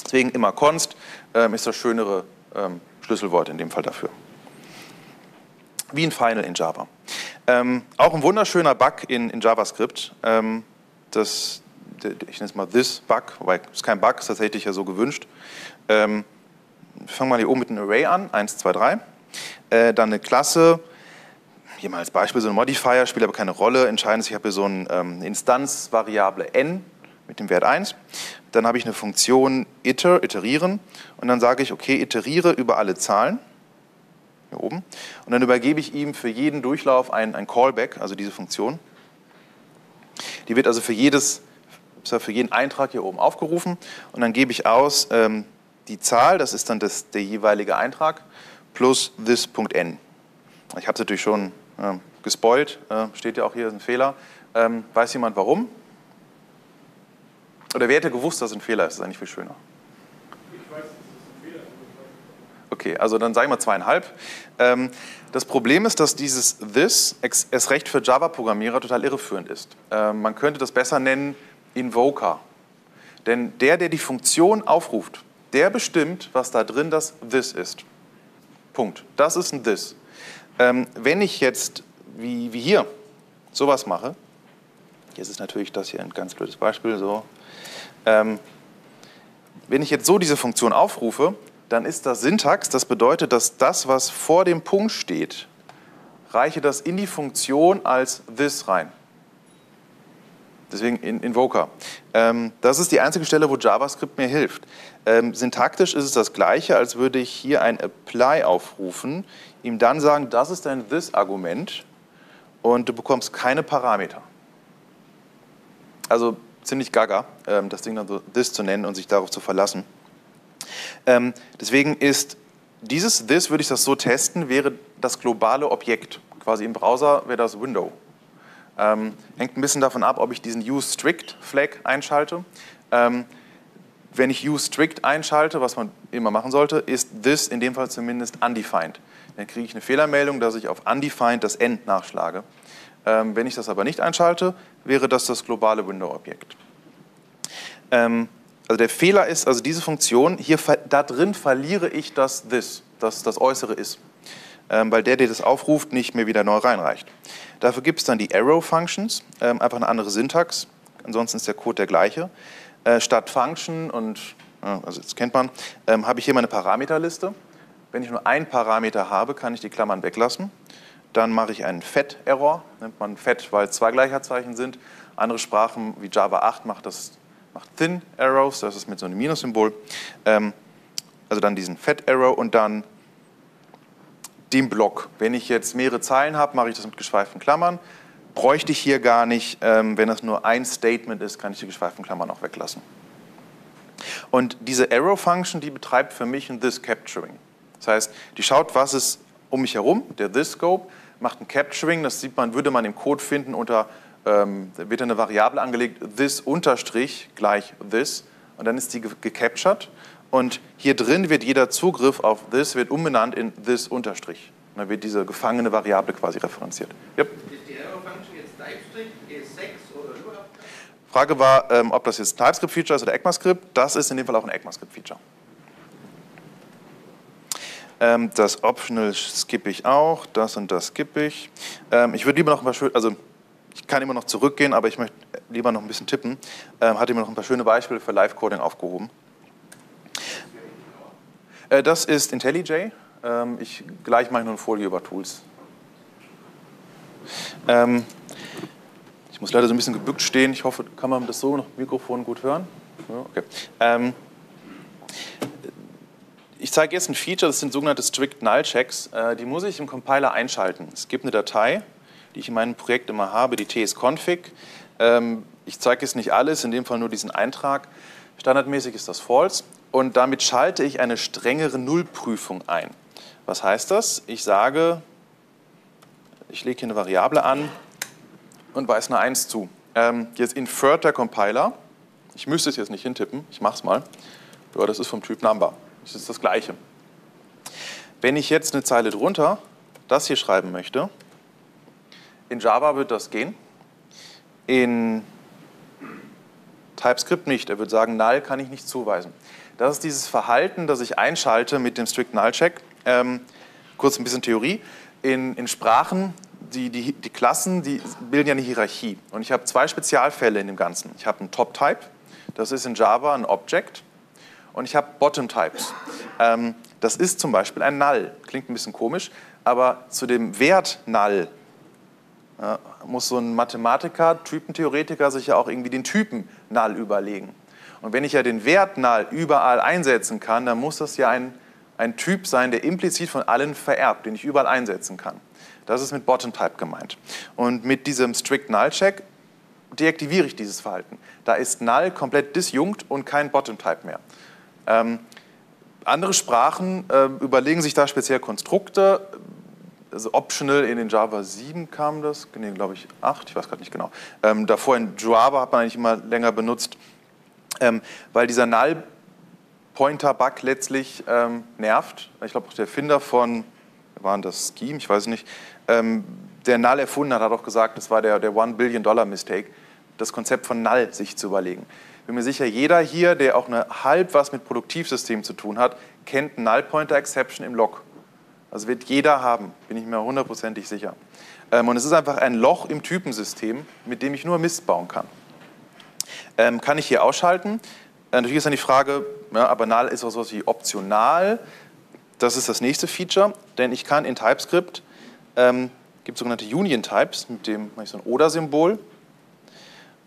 Deswegen immer const ähm, ist das schönere ähm, Schlüsselwort in dem Fall dafür. Wie ein Final in Java. Ähm, auch ein wunderschöner Bug in, in JavaScript, ähm, das ich nenne es mal this Bug, wobei es ist kein Bug, ist tatsächlich ja so gewünscht. Ähm, fangen wir hier oben mit einem Array an, eins, zwei, drei. Äh, dann eine Klasse, hier mal als Beispiel so ein Modifier, spielt aber keine Rolle. Entscheidend ist, ich habe hier so eine ähm, Instanzvariable n mit dem Wert eins. Dann habe ich eine Funktion iter, iterieren und dann sage ich, okay, iteriere über alle Zahlen. Hier oben. Und dann übergebe ich ihm für jeden Durchlauf ein, ein Callback, also diese Funktion. Die wird also für jedes für jeden Eintrag hier oben aufgerufen und dann gebe ich aus ähm, die Zahl, das ist dann das, der jeweilige Eintrag, plus this.n. Ich habe es natürlich schon äh, gespoilt, äh, steht ja auch hier, ist ein Fehler. Ähm, weiß jemand warum? Oder wer hätte gewusst, dass es ein Fehler ist? Das ist eigentlich viel schöner. Ich weiß, dass es ein Fehler ist. Okay, also dann sagen wir zweieinhalb. Ähm, das Problem ist, dass dieses this erst recht für Java-Programmierer total irreführend ist. Ähm, man könnte das besser nennen Invoker. Denn der, der die Funktion aufruft, der bestimmt, was da drin das this ist. Punkt. Das ist ein This. Ähm, wenn ich jetzt, wie, wie hier, sowas mache, hier ist es natürlich das hier ein ganz blödes Beispiel, so. Ähm, wenn ich jetzt so diese Funktion aufrufe, dann ist das Syntax, das bedeutet, dass das, was vor dem Punkt steht, reiche das in die Funktion als this rein. Deswegen in Invoker. Ähm, das ist die einzige Stelle, wo JavaScript mir hilft. Ähm, syntaktisch ist es das Gleiche, als würde ich hier ein Apply aufrufen, ihm dann sagen, das ist ein this-Argument und du bekommst keine Parameter. Also ziemlich gaga, ähm, das Ding dann so this zu nennen und sich darauf zu verlassen. Ähm, deswegen ist dieses this, würde ich das so testen, wäre das globale Objekt. Quasi im Browser wäre das Window. Ähm, hängt ein bisschen davon ab, ob ich diesen use-strict-Flag einschalte. Ähm, wenn ich use-strict einschalte, was man immer machen sollte, ist this in dem Fall zumindest undefined. Dann kriege ich eine Fehlermeldung, dass ich auf undefined das end nachschlage. Ähm, wenn ich das aber nicht einschalte, wäre das das globale Window-Objekt. Ähm, also der Fehler ist, also diese Funktion, hier da drin verliere ich das this, das das Äußere ist. Ähm, weil der, der das aufruft, nicht mehr wieder neu reinreicht. Dafür gibt es dann die Arrow-Functions, ähm, einfach eine andere Syntax, ansonsten ist der Code der gleiche. Äh, statt Function und, äh, also das kennt man, ähm, habe ich hier meine Parameterliste. Wenn ich nur einen Parameter habe, kann ich die Klammern weglassen. Dann mache ich einen Fat-Error, nennt man Fat, weil zwei Gleichheitszeichen sind. Andere Sprachen wie Java acht macht das, macht Thin-Arrows, das ist mit so einem Minus-Symbol. Ähm, also dann diesen Fat-Arrow und dann den Block. Wenn ich jetzt mehrere Zeilen habe, mache ich das mit geschweiften Klammern. Bräuchte ich hier gar nicht, ähm, wenn das nur ein Statement ist, kann ich die geschweiften Klammern auch weglassen. Und diese Arrow-Function, die betreibt für mich ein This-Capturing. Das heißt, die schaut, was ist um mich herum, der This-Scope, macht ein Capturing, das sieht man, würde man im Code finden, unter, ähm, da wird eine Variable angelegt, this unterstrich gleich this, und dann ist die gecaptured. Und hier drin wird jeder Zugriff auf this wird umbenannt in this unterstrich. Und dann wird diese gefangene Variable quasi referenziert. Yep. Ist die Arrow-Function jetzt TypeScript, E sechs oder überhaupt? Frage war, ähm, ob das jetzt ein TypeScript-Feature ist oder ECMAScript. Das ist in dem Fall auch ein ECMAScript-Feature. Ähm, das Optional skippe ich auch, das und das skippe ich. Ähm, ich würde lieber noch ein paar schöne, also ich kann immer noch zurückgehen, aber ich möchte lieber noch ein bisschen tippen. Ähm, hatte immer noch ein paar schöne Beispiele für Live-Coding aufgehoben. Das ist IntelliJ. Ich gleich mache ich noch eine Folie über Tools. Ich muss leider so ein bisschen gebückt stehen. Ich hoffe, kann man das so noch Mikrofon gut hören? Okay. Ich zeige jetzt ein Feature, das sind sogenannte Strict Null Checks. Die muss ich im Compiler einschalten. Es gibt eine Datei, die ich in meinem Projekt immer habe, die tsconfig. Ich zeige jetzt nicht alles, in dem Fall nur diesen Eintrag. Standardmäßig ist das false. Und damit schalte ich eine strengere Nullprüfung ein. Was heißt das? Ich sage, ich lege hier eine Variable an und weise eine eins zu. Ähm, jetzt infert der Compiler. Ich müsste es jetzt nicht hintippen, ich mache es mal. Ja, das ist vom Typ Number. Das ist das Gleiche. Wenn ich jetzt eine Zeile drunter das hier schreiben möchte, in Java wird das gehen, in TypeScript nicht. Er wird sagen, null kann ich nicht zuweisen. Das ist dieses Verhalten, das ich einschalte mit dem Strict Null Check. Ähm, kurz ein bisschen Theorie. In, in Sprachen, die, die, die Klassen, die bilden ja eine Hierarchie. Und ich habe zwei Spezialfälle in dem Ganzen. Ich habe einen Top-Type, das ist in Java ein Object. Und ich habe Bottom-Types. Ähm, das ist zum Beispiel ein Null. Klingt ein bisschen komisch, aber zu dem Wert Null ja, muss so ein Mathematiker, Typentheoretiker sich ja auch irgendwie den Typen Null überlegen. Und wenn ich ja den Wert Null überall einsetzen kann, dann muss das ja ein, ein Typ sein, der implizit von allen vererbt, den ich überall einsetzen kann. Das ist mit Bottom-Type gemeint. Und mit diesem Strict Null-Check deaktiviere ich dieses Verhalten. Da ist Null komplett disjunkt und kein Bottom-Type mehr. Ähm, andere Sprachen äh, überlegen sich da speziell Konstrukte. Also optional in den Java sieben kam das, nee, glaube ich acht, ich weiß gerade nicht genau. Ähm, davor in Java hat man eigentlich immer länger benutzt. Ähm, weil dieser Null-Pointer-Bug letztlich ähm, nervt. Ich glaube, auch der Erfinder von, waren das Scheme, ich weiß nicht, ähm, der Null erfunden hat, hat auch gesagt, das war der, der One-Billion-Dollar-Mistake, das Konzept von Null sich zu überlegen. Ich bin mir sicher, jeder hier, der auch eine halb was mit Produktivsystemen zu tun hat, kennt Null-Pointer-Exception im Log. Also wird jeder haben, bin ich mir hundertprozentig sicher. Ähm, und es ist einfach ein Loch im Typensystem, mit dem ich nur Mist bauen kann. Ähm, kann ich hier ausschalten? Äh, natürlich ist dann die Frage, ja, aber null ist auch so was wie optional. Das ist das nächste Feature, denn ich kann in TypeScript, ähm, gibt es sogenannte Union-Types, mit dem mache ich so ein Oder-Symbol.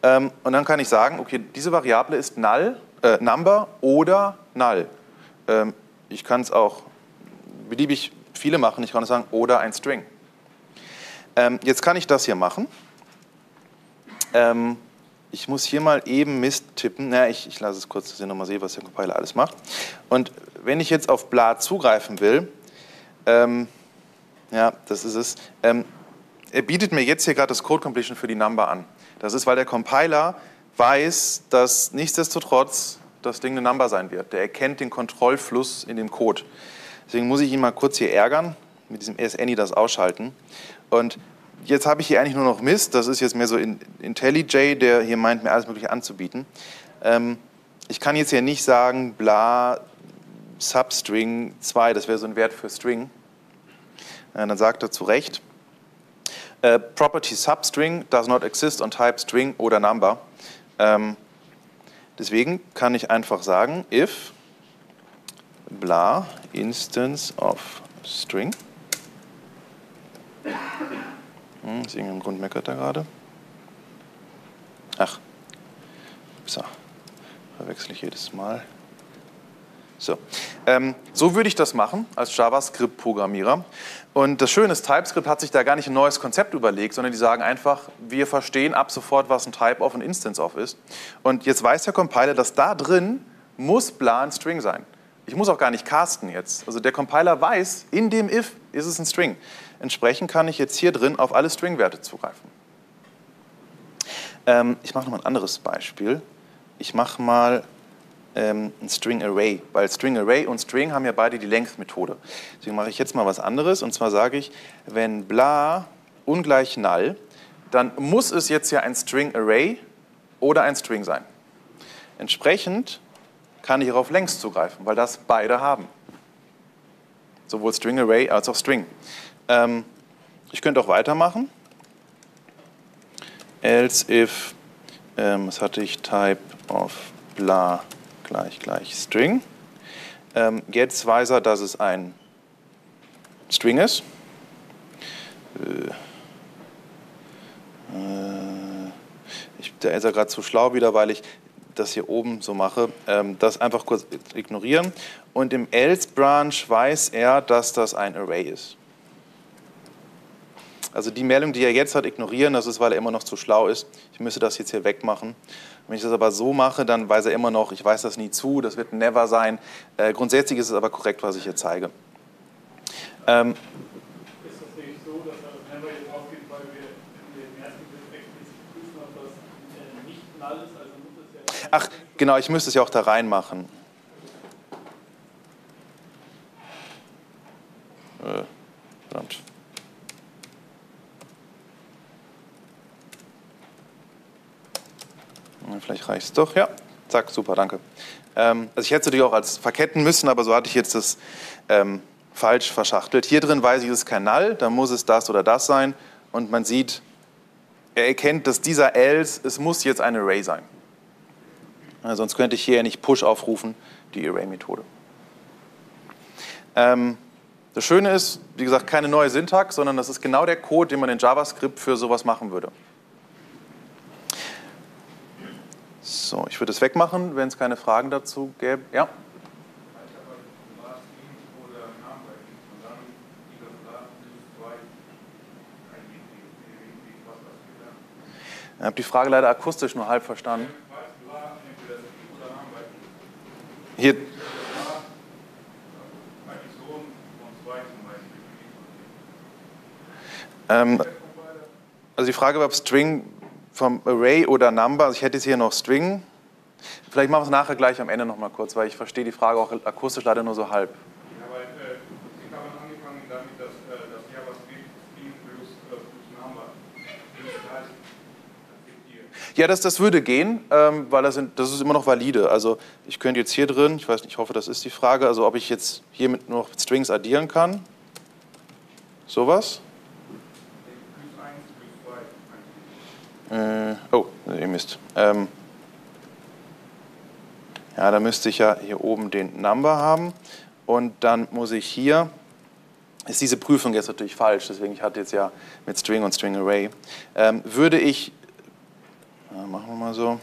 Ähm, und dann kann ich sagen, okay, diese Variable ist null, äh, number oder null. Ähm, ich kann es auch beliebig viele machen, ich kann sagen, oder ein String. Ähm, jetzt kann ich das hier machen. Ähm, ich muss hier mal eben Mist tippen. Na, ich, ich lasse es kurz, dass ihr nochmal seht, was der Compiler alles macht. Und wenn ich jetzt auf bla zugreifen will, ähm, ja, das ist es, ähm, er bietet mir jetzt hier gerade das Code Completion für die Number an. Das ist, weil der Compiler weiß, dass nichtsdestotrotz das Ding eine Number sein wird. Der erkennt den Kontrollfluss in dem Code. Deswegen muss ich ihn mal kurz hier ärgern, mit diesem S N I das ausschalten. Und jetzt habe ich hier eigentlich nur noch Mist, das ist jetzt mehr so IntelliJ, der hier meint, mir alles Mögliche anzubieten. Ähm, ich kann jetzt hier nicht sagen, bla, Substring zwei, das wäre so ein Wert für String. Äh, dann sagt er zu Recht, äh, Property Substring does not exist on type String oder Number. Ähm, deswegen kann ich einfach sagen, if bla instance of string. Hm, aus irgendeinem Grund meckert er gerade. Ach, so, verwechsel ich jedes Mal. So, ähm, so würde ich das machen als JavaScript-Programmierer. Und das Schöne ist, TypeScript hat sich da gar nicht ein neues Konzept überlegt, sondern die sagen einfach, wir verstehen ab sofort, was ein Type-of und Instance-of ist. Und jetzt weiß der Compiler, dass da drin muss bla ein String sein. Ich muss auch gar nicht casten jetzt. Also der Compiler weiß, in dem if ist es ein String. Entsprechend kann ich jetzt hier drin auf alle String-Werte zugreifen. Ähm, ich mache nochmal ein anderes Beispiel. Ich mache mal ähm, ein String-Array, weil String-Array und String haben ja beide die Length-Methode. Deswegen mache ich jetzt mal was anderes, und zwar sage ich, wenn bla ungleich null, dann muss es jetzt ja ein String-Array oder ein String sein. Entsprechend kann ich hier auf Length zugreifen, weil das beide haben. Sowohl String Array als auch String. Ähm, ich könnte auch weitermachen. Else if, ähm, was hatte ich, type of bla gleich gleich String. Ähm, jetzt weiß er, dass es ein String ist. Äh, äh, ich, da ist er gerade zu schlau wieder, weil ich das hier oben so mache, das einfach kurz ignorieren. Und im Else-Branch weiß er, dass das ein Array ist. Also die Meldung, die er jetzt hat, ignorieren, das ist, weil er immer noch zu schlau ist. Ich müsste das jetzt hier wegmachen. Wenn ich das aber so mache, dann weiß er immer noch, ich weiß das nie zu, das wird never sein. Äh, grundsätzlich ist es aber korrekt, was ich hier zeige. Ähm, ist das nicht so, dass er das never jetzt aufgeht, weil wir in dem ersten Bild explizit prüfen, ob das nicht null ist? Ach, genau, ich müsste es ja auch da reinmachen. Äh, verdammt. Vielleicht reicht es doch, ja. Zack, super, danke. Ähm, also ich hätte es natürlich auch als verketten müssen, aber so hatte ich jetzt das ähm, falsch verschachtelt. Hier drin weiß ich, es ist kein Null, dann muss es das oder das sein. Und man sieht, er erkennt, dass dieser Else, es muss jetzt ein Array sein. Sonst könnte ich hier ja nicht Push aufrufen, die Array-Methode. Ähm, das Schöne ist, wie gesagt, keine neue Syntax, sondern das ist genau der Code, den man in JavaScript für sowas machen würde. So, ich würde es wegmachen, wenn es keine Fragen dazu gäbe. Ja? Ich habe die Frage leider akustisch nur halb verstanden. Hier. Ähm, also die Frage war, ob String vom Array oder Number, also ich hätte jetzt hier noch String. Vielleicht machen wir es nachher gleich am Ende nochmal kurz, weil ich verstehe die Frage auch akustisch leider nur so halb. Ja, weil äh, Sie haben angefangen damit, dass äh, das JavaScript String plus, äh, plus Number heißt. Ja, das, das würde gehen, ähm, weil das, sind, das ist immer noch valide. Also ich könnte jetzt hier drin, ich weiß nicht, ich hoffe, das ist die Frage, also ob ich jetzt hier mit, nur noch Strings addieren kann. sowas? Äh, oh, ihr müsst. Ähm, ja, da müsste ich ja hier oben den Number haben und dann muss ich hier, ist diese Prüfung jetzt natürlich falsch, deswegen ich hatte jetzt ja mit String und String Array, ähm, würde ich, na, machen wir mal so,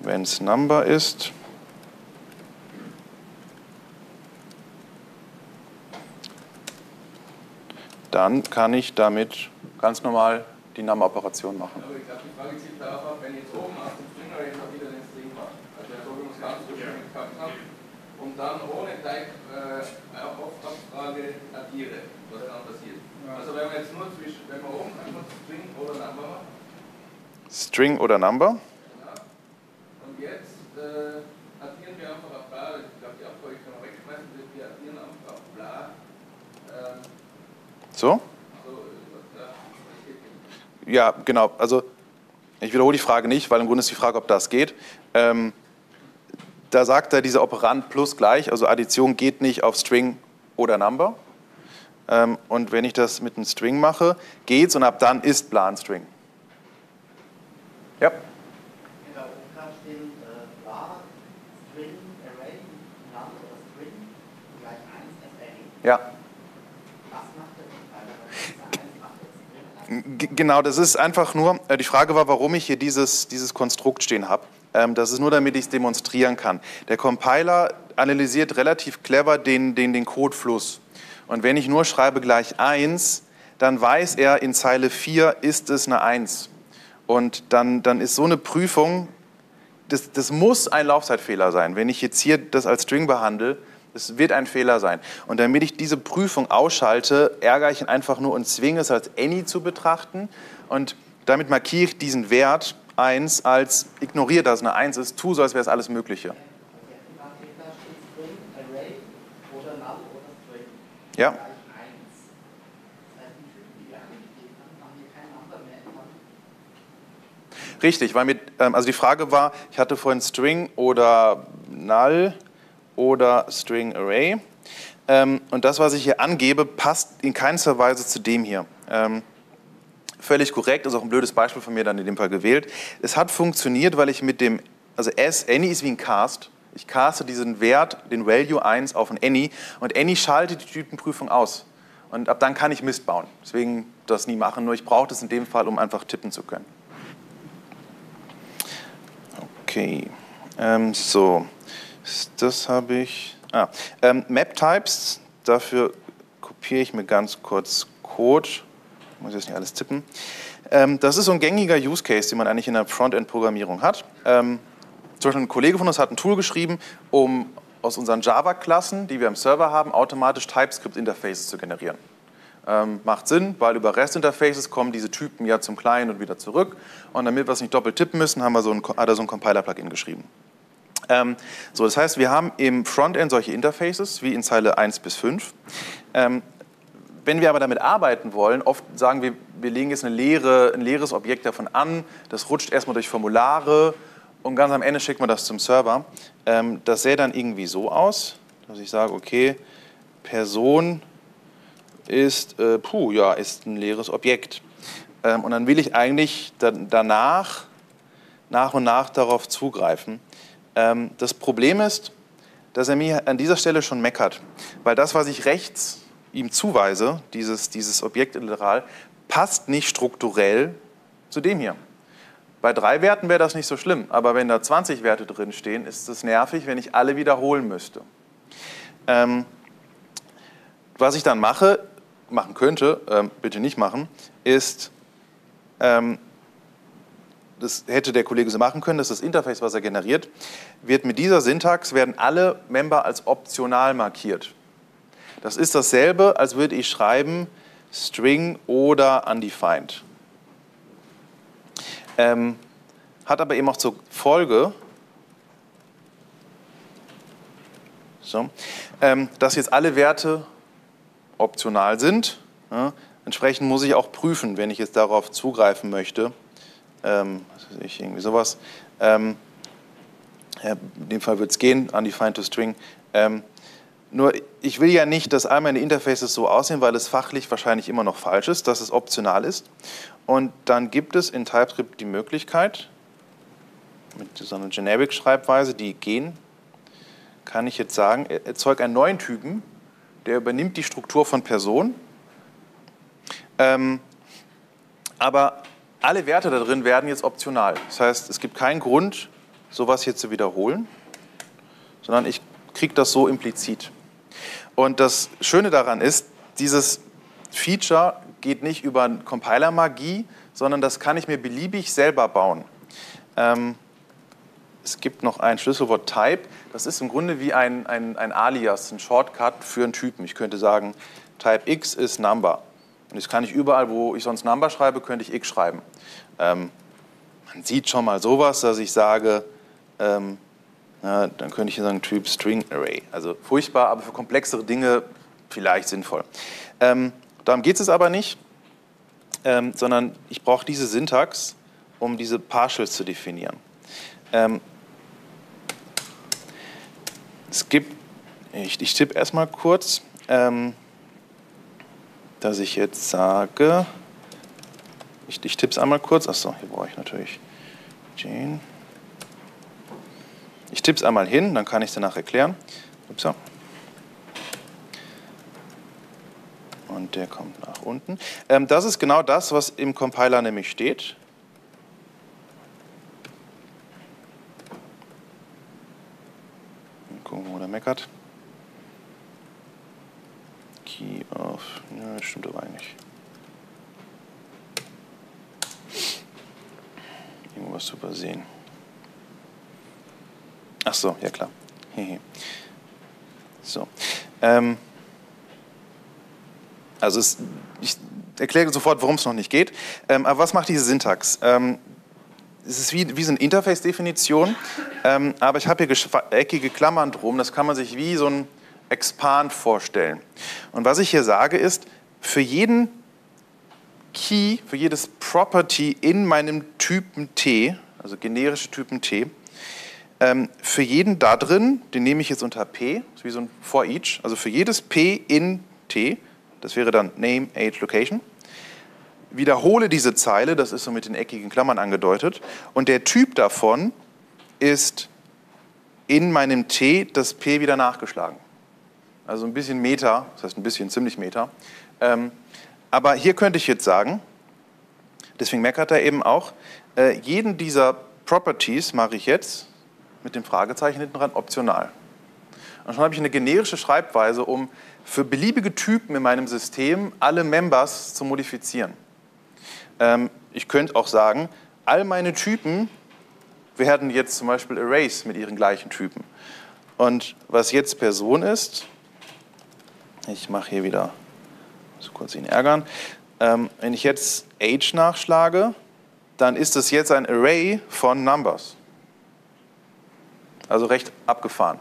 wenn es Number ist, dann kann ich damit ganz normal die Number-Operation machen. Ich glaube, die Frage zielt darauf ab, wenn jetzt oben aus dem String Array noch wieder den String macht. Also der Programm muss ganz durch mit Kapsam und dann ohne Type Abfrage addiere, was dann passiert. Also wenn man jetzt nur zwischen, wenn man oben einfach String oder Number macht. String oder Number? Ja. Und jetzt äh, addieren wir einfach auf bla, ich glaube die Abfrage kann man wegschmeißen, wir addieren einfach auf bla. Ähm, so? Ja, genau. Also ich wiederhole die Frage nicht, weil im Grunde ist die Frage, ob das geht. Ähm, da sagt er, dieser Operand plus gleich, also Addition geht nicht auf String oder Number. Ähm, und wenn ich das mit einem String mache, geht's und ab dann ist bla ein String. Ja. Genau, oben kann stehen bla, String, Array, Number oder String gleich eins, Array. Ja. Genau, das ist einfach nur, die Frage war, warum ich hier dieses, dieses Konstrukt stehen habe. Das ist nur, damit ich es demonstrieren kann. Der Compiler analysiert relativ clever den, den, den Codefluss. Und wenn ich nur schreibe gleich eins, dann weiß er, in Zeile vier ist es eine eins. Und dann, dann ist so eine Prüfung, das, das muss ein Laufzeitfehler sein. Wenn ich jetzt hier das als String behandle, es wird ein Fehler sein. Und damit ich diese Prüfung ausschalte, ärgere ich ihn einfach nur und zwinge es als any zu betrachten. Und damit markiere ich diesen Wert eins als ignoriere, dass es eine eins ist, tu so, als wäre es alles Mögliche. Ja. Richtig, weil mit, also die Frage war, ich hatte vorhin String oder Null oder String Array. Ähm, und das, was ich hier angebe, passt in keinster Weise zu dem hier. Ähm, völlig korrekt, ist auch ein blödes Beispiel von mir dann in dem Fall gewählt. Es hat funktioniert, weil ich mit dem, also S, any ist wie ein Cast. Ich caste diesen Wert, den Value eins auf ein any und any schaltet die Typenprüfung aus. Und ab dann kann ich Mist bauen. Deswegen das nie machen, nur ich brauche das in dem Fall, um einfach tippen zu können. Okay, ähm, so. Das habe ich. Ah, ähm, Map Types, dafür kopiere ich mir ganz kurz Code. Muss jetzt nicht alles tippen. Ähm, das ist so ein gängiger Use Case, den man eigentlich in der Frontend-Programmierung hat. Ähm, zum Beispiel ein Kollege von uns hat ein Tool geschrieben, um aus unseren Java-Klassen, die wir im Server haben, automatisch TypeScript-Interfaces zu generieren. Ähm, macht Sinn, weil über REST-Interfaces kommen diese Typen ja zum Client und wieder zurück. Und damit wir es nicht doppelt tippen müssen, haben wir so ein, hat er so ein Compiler-Plugin geschrieben. Ähm, so, das heißt, wir haben im Frontend solche Interfaces, wie in Zeile eins bis fünf. Ähm, wenn wir aber damit arbeiten wollen, oft sagen wir, wir legen jetzt eine leere, ein leeres Objekt davon an, das rutscht erstmal durch Formulare und ganz am Ende schickt man das zum Server. Ähm, das sähe dann irgendwie so aus, dass ich sage, okay, Person ist, äh, puh, ja, ist ein leeres Objekt. Ähm, und dann will ich eigentlich da, danach, nach und nach darauf zugreifen. Das Problem ist, dass er mir an dieser Stelle schon meckert, weil das, was ich rechts ihm zuweise, dieses, dieses Objektliteral, passt nicht strukturell zu dem hier. Bei drei Werten wäre das nicht so schlimm, aber wenn da zwanzig Werte drin stehen, ist es nervig, wenn ich alle wiederholen müsste. Ähm, was ich dann mache, machen könnte, ähm, bitte nicht machen, ist... Ähm, das hätte der Kollege so machen können, dass das Interface, was er generiert, wird mit dieser Syntax, werden alle Member als optional markiert. Das ist dasselbe, als würde ich schreiben, String oder Undefined. Ähm, hat aber eben auch zur Folge, so, ähm, dass jetzt alle Werte optional sind. Ja, entsprechend muss ich auch prüfen, wenn ich jetzt darauf zugreifen möchte, Ähm, was weiß ich, irgendwie sowas. Ähm, ja, in dem Fall wird es gehen, undefined to string. Ähm, Nur ich will ja nicht, dass all meine Interfaces so aussehen, weil es fachlich wahrscheinlich immer noch falsch ist, dass es optional ist. Und dann gibt es in TypeScript die Möglichkeit, mit so einer Generic-Schreibweise, die gehen, kann ich jetzt sagen, erzeuge einen neuen Typen, der übernimmt die Struktur von Person. Ähm, aber alle Werte da drin werden jetzt optional. Das heißt, es gibt keinen Grund, sowas hier zu wiederholen, sondern ich kriege das so implizit. Und das Schöne daran ist, dieses Feature geht nicht über Compiler-Magie, sondern das kann ich mir beliebig selber bauen. Ähm, es gibt noch ein Schlüsselwort Type. Das ist im Grunde wie ein, ein, ein Alias, ein Shortcut für einen Typen. Ich könnte sagen, Type X ist Number. Und das kann ich überall, wo ich sonst Number schreibe, könnte ich X schreiben. Ähm, man sieht schon mal sowas, dass ich sage, ähm, na, dann könnte ich hier sagen, Typ String Array. Also furchtbar, aber für komplexere Dinge vielleicht sinnvoll. Ähm, darum geht es aber nicht, ähm, sondern ich brauche diese Syntax, um diese Partials zu definieren. Ähm, es gibt, ich, ich tippe erstmal kurz, ähm, dass ich jetzt sage, ich, ich tippe es einmal kurz, achso, hier brauche ich natürlich Jane. Ich tippe es einmal hin, dann kann ich es danach erklären. Ups. Und der kommt nach unten. Ähm, das ist genau das, was im Compiler nämlich steht. Mal gucken, wo der meckert. Key of... Ja, das stimmt aber eigentlich. Irgendwas zu übersehen. Ach so, ja klar. So. Ähm, also es, ich erkläre sofort, worum es noch nicht geht. Ähm, aber was macht diese Syntax? Ähm, es ist wie, wie so eine Interface-Definition, ähm, aber ich habe hier eckige Klammern drum. Das kann man sich wie so ein Expand vorstellen. Und was ich hier sage ist, für jeden Key, für jedes Property in meinem Typen T, also generische Typen T, für jeden da drin, den nehme ich jetzt unter P, das ist wie so ein for each, also für jedes P in T, das wäre dann Name, Age, Location, wiederhole diese Zeile, das ist so mit den eckigen Klammern angedeutet, und der Typ davon ist in meinem T das P wieder nachgeschlagen. Also ein bisschen Meta, das heißt ein bisschen ziemlich Meta. Aber hier könnte ich jetzt sagen, deswegen meckert er eben auch, jeden dieser Properties mache ich jetzt mit dem Fragezeichen hinten dran, optional. Und schon habe ich eine generische Schreibweise, um für beliebige Typen in meinem System alle Members zu modifizieren. Ähm, ich könnte auch sagen, all meine Typen werden jetzt zum Beispiel Arrays mit ihren gleichen Typen. Und was jetzt Person ist, ich mache hier wieder, so kurz ihn ärgern, ähm, wenn ich jetzt Age nachschlage, dann ist das jetzt ein Array von Numbers. Also recht abgefahren.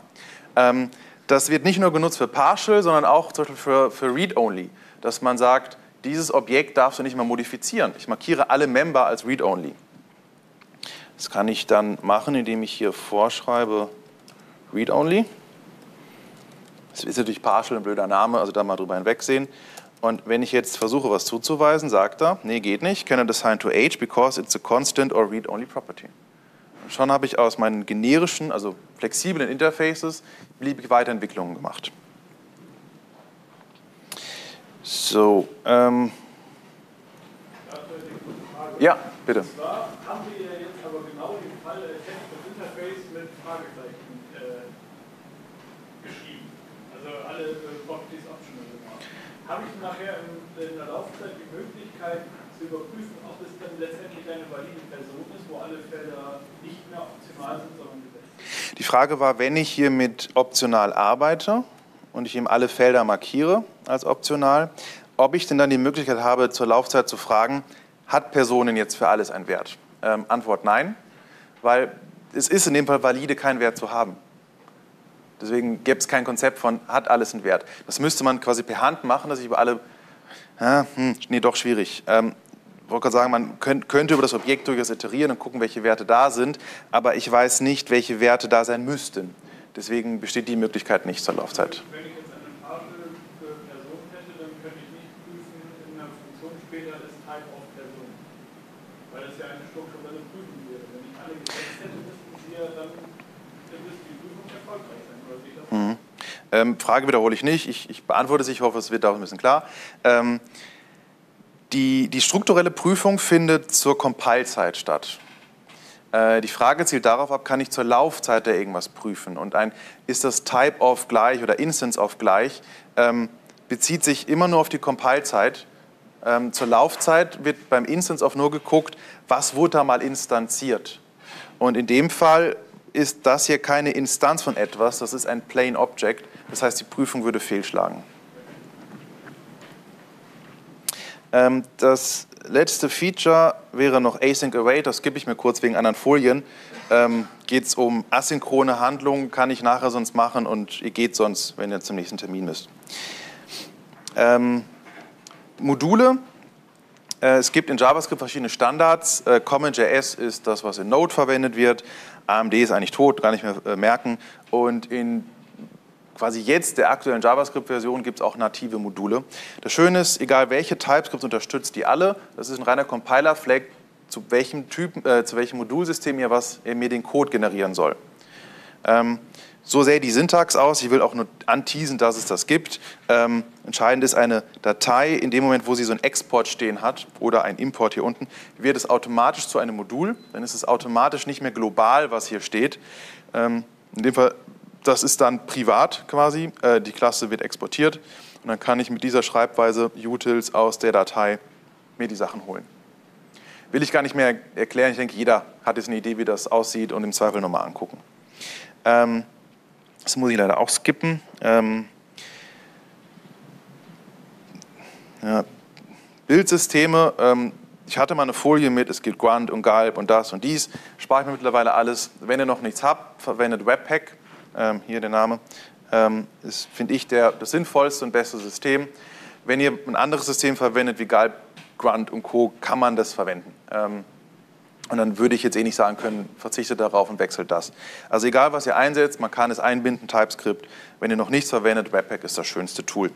Ähm, das wird nicht nur genutzt für Partial, sondern auch zum Beispiel für, für Read-Only, dass man sagt, dieses Objekt darfst du nicht mehr modifizieren. Ich markiere alle Member als Read-Only. Das kann ich dann machen, indem ich hier vorschreibe Read-Only. Das ist natürlich Partial, ein blöder Name, also da mal drüber hinwegsehen. Und wenn ich jetzt versuche, was zuzuweisen, sagt er, nee, geht nicht, cannot assign to age because it's a constant or read-only property. Schon habe ich aus meinen generischen, also flexiblen Interfaces beliebig Weiterentwicklungen gemacht. So, ähm. Ja, bitte. Und zwar haben wir ja jetzt aber genau den Fall, ich hätte das Interface mit Fragezeichen äh, geschrieben. Also alle äh, Properties optional gemacht. Habe ich nachher in, in der Laufzeit die Möglichkeit zu überprüfen, ob es dann letztendlich eine valide Person ist, wo alle Felder nicht mehr optional sind, sondern gesetzt? Die Frage war, wenn ich hier mit optional arbeite und ich ihm alle Felder markiere als optional, ob ich denn dann die Möglichkeit habe, zur Laufzeit zu fragen, hat Personen jetzt für alles einen Wert? Ähm, Antwort nein, weil es ist in dem Fall valide, keinen Wert zu haben. Deswegen gäbe es kein Konzept von, hat alles einen Wert. Das müsste man quasi per Hand machen, dass ich über alle... Ja, hm, nee, doch schwierig. Ähm, Ich wollte gerade sagen, man könnte über das Objekt durchaus iterieren und gucken, welche Werte da sind, aber ich weiß nicht, welche Werte da sein müssten. Deswegen besteht die Möglichkeit nicht zur Laufzeit. Wenn ich jetzt Mhm. Ähm, Frage wiederhole ich nicht, ich, ich beantworte sie, ich hoffe, es wird auch ein bisschen klar. Ähm, die, die strukturelle Prüfung findet zur Compile-Zeit statt. Äh, die Frage zielt darauf ab, kann ich zur Laufzeit da irgendwas prüfen? Und ein ist das Type of gleich oder Instance of gleich, ähm, bezieht sich immer nur auf die Compile-Zeit. Ähm, zur Laufzeit wird beim Instance of nur geguckt, was wurde da mal instanziert. Und in dem Fall ist das hier keine Instanz von etwas, das ist ein Plain Object. Das heißt, die Prüfung würde fehlschlagen. Ähm, das letzte Feature wäre noch Async Await, das skippe ich mir kurz wegen anderen Folien. Ähm, geht es um asynchrone Handlungen, kann ich nachher sonst machen und ihr geht sonst, wenn ihr zum nächsten Termin müsst. Ähm, Module. Es gibt in JavaScript verschiedene Standards. CommonJS ist das, was in Node verwendet wird. A M D ist eigentlich tot, gar nicht mehr merken. Und in quasi jetzt der aktuellen JavaScript-Version gibt es auch native Module. Das Schöne ist, egal welche TypeScript unterstützt die alle. Das ist ein reiner Compiler-Flag, zu welchem Typen, äh, zu welchem Modulsystem ihr was ihr mir den Code generieren soll. Ähm, so sähe die Syntax aus. Ich will auch nur anteasen, dass es das gibt. Ähm, entscheidend ist eine Datei, in dem Moment, wo sie so einen Export stehen hat oder einen Import hier unten, wird es automatisch zu einem Modul. Dann ist es automatisch nicht mehr global, was hier steht. Ähm, in dem Fall, das ist dann privat quasi. Äh, die Klasse wird exportiert und dann kann ich mit dieser Schreibweise Utils aus der Datei mir die Sachen holen. Will ich gar nicht mehr erklären. Ich denke, jeder hat jetzt eine Idee, wie das aussieht und im Zweifel nochmal angucken. Ähm, das muss ich leider auch skippen. Ähm, ja, Bildsysteme, ähm, ich hatte mal eine Folie mit, es gibt Grunt und Gulp und das und dies, spare ich mir mittlerweile alles. Wenn ihr noch nichts habt, verwendet Webpack, ähm, hier der Name, ähm, ist, finde ich, der, das sinnvollste und beste System. Wenn ihr ein anderes System verwendet wie Gulp, Grunt und Co., kann man das verwenden. Ähm, Und dann würde ich jetzt eh nicht sagen können, verzichtet darauf und wechselt das. Also egal, was ihr einsetzt, man kann es einbinden, TypeScript. Wenn ihr noch nichts verwendet, Webpack ist das schönste Tool.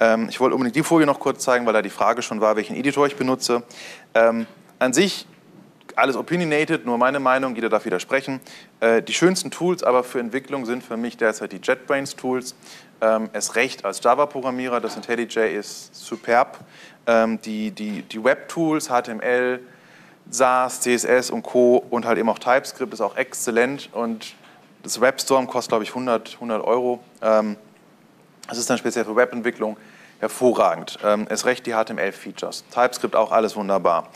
Ähm, ich wollte unbedingt die Folie noch kurz zeigen, weil da die Frage schon war, welchen Editor ich benutze. Ähm, an sich, alles opinionated, nur meine Meinung, jeder darf widersprechen. Äh, die schönsten Tools aber für Entwicklung sind für mich derzeit die JetBrains Tools. Ähm, erst recht als Java-Programmierer, das IntelliJ ist superb. Ähm, die die, die Web-Tools, H T M L, SASS, C S S und Co. und halt eben auch TypeScript ist auch exzellent und das Webstorm kostet, glaube ich, hundert Euro. Ähm, das ist dann speziell für Webentwicklung hervorragend. Ähm, erst recht die H T M L-Features. TypeScript auch alles wunderbar.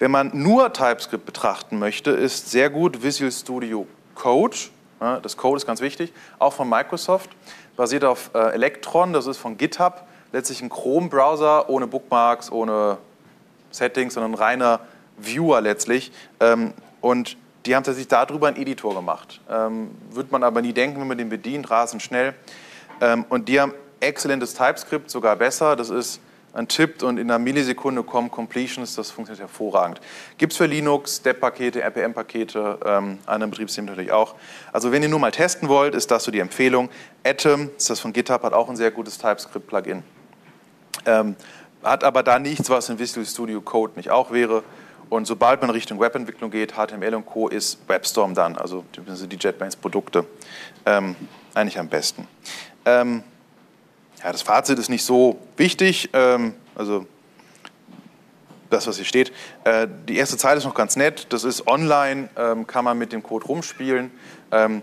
Wenn man nur TypeScript betrachten möchte, ist sehr gut Visual Studio Code. Ja, das Code ist ganz wichtig. Auch von Microsoft. Basiert auf äh, Electron, das ist von GitHub. Letztlich ein Chrome-Browser ohne Bookmarks, ohne Settings, sondern reiner Viewer letztlich, ähm, und die haben tatsächlich darüber einen Editor gemacht. Ähm, würde man aber nie denken, wenn man den bedient, rasend schnell. Ähm, und die haben exzellentes TypeScript, sogar besser. Das ist ein Tipp und in einer Millisekunde kommen Completions, das funktioniert hervorragend. Gibt es für Linux, Step-Pakete, R P M-Pakete, ähm, andere Betriebssysteme natürlich auch. Also wenn ihr nur mal testen wollt, ist das so die Empfehlung. Atom, das ist das von GitHub, hat auch ein sehr gutes TypeScript-Plugin. Ähm, hat aber da nichts, was in Visual Studio Code nicht auch wäre. Und sobald man Richtung Webentwicklung geht, H T M L und Co. ist Webstorm dann, also die JetBrains-Produkte, ähm, eigentlich am besten. Ähm, ja, das Fazit ist nicht so wichtig, ähm, also das, was hier steht. Äh, die erste Zeile ist noch ganz nett, das ist online, ähm, kann man mit dem Code rumspielen. Ähm,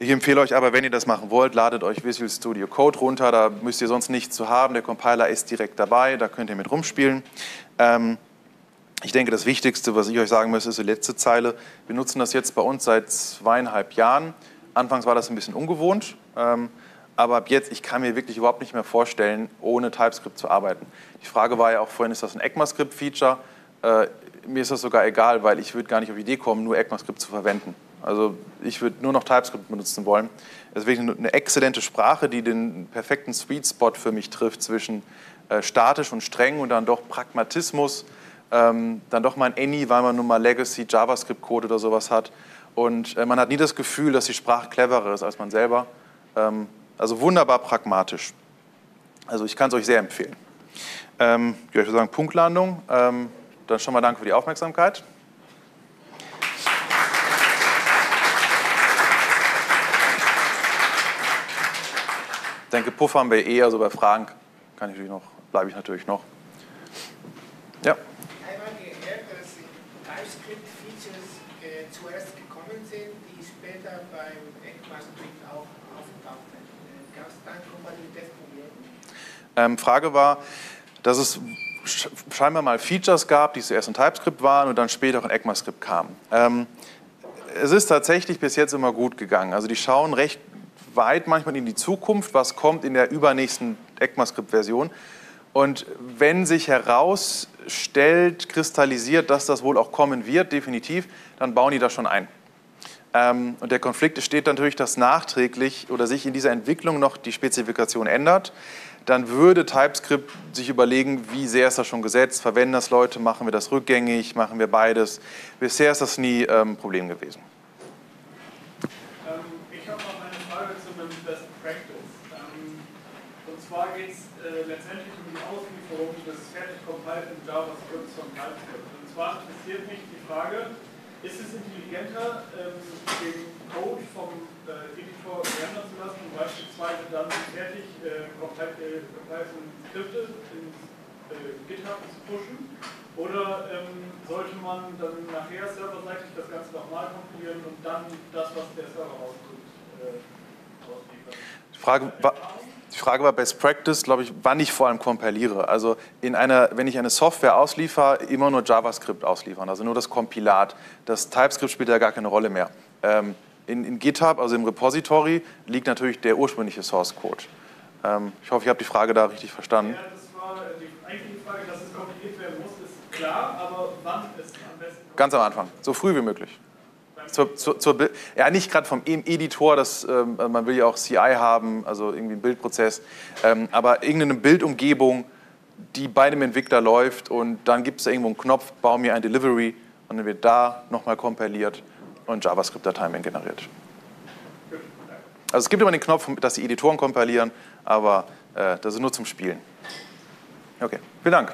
ich empfehle euch aber, wenn ihr das machen wollt, ladet euch Visual Studio Code runter, da müsst ihr sonst nichts zu haben, der Compiler ist direkt dabei, da könnt ihr mit rumspielen. Ähm, Ich denke, das Wichtigste, was ich euch sagen muss, ist die letzte Zeile. Wir nutzen das jetzt bei uns seit zweieinhalb Jahren. Anfangs war das ein bisschen ungewohnt, ähm, aber ab jetzt, ich kann mir wirklich überhaupt nicht mehr vorstellen, ohne TypeScript zu arbeiten. Die Frage war ja auch vorhin, ist das ein ECMAScript-Feature? Äh, mir ist das sogar egal, weil ich würde gar nicht auf die Idee kommen, nur ECMAScript zu verwenden. Also ich würde nur noch TypeScript benutzen wollen. Es ist wirklich eine exzellente Sprache, die den perfekten Sweet Spot für mich trifft zwischen äh, statisch und streng und dann doch Pragmatismus, Ähm, dann doch mal ein Any, weil man nun mal Legacy, JavaScript-Code oder sowas hat. Und äh, man hat nie das Gefühl, dass die Sprache cleverer ist als man selber. Ähm, also wunderbar pragmatisch. Also ich kann es euch sehr empfehlen. Ähm, ich würde sagen, Punktlandung. Ähm, dann schon mal danke für die Aufmerksamkeit. denke, Puff haben wir eh, also bei Fragen kann ich natürlich noch, bleibe ich natürlich noch. Ja. Einmal geehrt, dass TypeScript-Features äh, zuerst gekommen sind, die später beim ECMAScript auch aufgetaucht sind. Äh, Gab es da ein Kompatibilitätsproblem? Ähm, Frage war, dass es scheinbar mal Features gab, die zuerst in TypeScript waren und dann später auch in ECMAScript kamen. Ähm, es ist tatsächlich bis jetzt immer gut gegangen. Also die schauen recht weit manchmal in die Zukunft, was kommt in der übernächsten ECMAScript-Version. Und wenn sich herausstellt, kristallisiert, dass das wohl auch kommen wird, definitiv, dann bauen die das schon ein. Ähm, und der Konflikt besteht natürlich, dass nachträglich oder sich in dieser Entwicklung noch die Spezifikation ändert. Dann würde TypeScript sich überlegen, wie sehr ist das schon gesetzt, verwenden das Leute, machen wir das rückgängig, machen wir beides. Bisher ist das nie ein ähm, Problem gewesen. Da geht es äh, letztendlich um die Auslieferung des fertig compilierten JavaScripts von TypeScript. Und zwar interessiert mich die Frage, ist es intelligenter, ähm, den Code vom äh, Editor verändern zu lassen, um beispielsweise dann fertig äh, compilierten äh, Skripte ins äh, GitHub zu pushen? Oder ähm, sollte man dann nachher serverseitig das Ganze nochmal kompilieren und dann das, was der Server rauskommt, äh, ausliefern? Die Frage war... Die Frage war Best Practice, glaube ich, wann ich vor allem kompiliere. Also in einer, wenn ich eine Software ausliefer, immer nur JavaScript ausliefern, also nur das Kompilat. Das TypeScript spielt da gar keine Rolle mehr. Ähm, in, in GitHub, also im Repository, liegt natürlich der ursprüngliche Source Code. Ähm, ich hoffe, ich habe die Frage da richtig verstanden. Ja, das war die eigentliche Frage, dass es kompiliert werden muss, ist klar, aber wann ist es am besten? Ganz am Anfang, so früh wie möglich. Zur, zur, zur, ja, nicht gerade vom Editor, das, ähm, man will ja auch C I haben, also irgendwie einen Bildprozess, ähm, aber irgendeine Bildumgebung, die bei dem Entwickler läuft und dann gibt es da irgendwo einen Knopf, bau mir ein Delivery und dann wird da nochmal kompiliert und JavaScript-Dateien werden generiert. Also es gibt immer den Knopf, dass die Editoren kompilieren, aber äh, das ist nur zum Spielen. Okay, vielen Dank.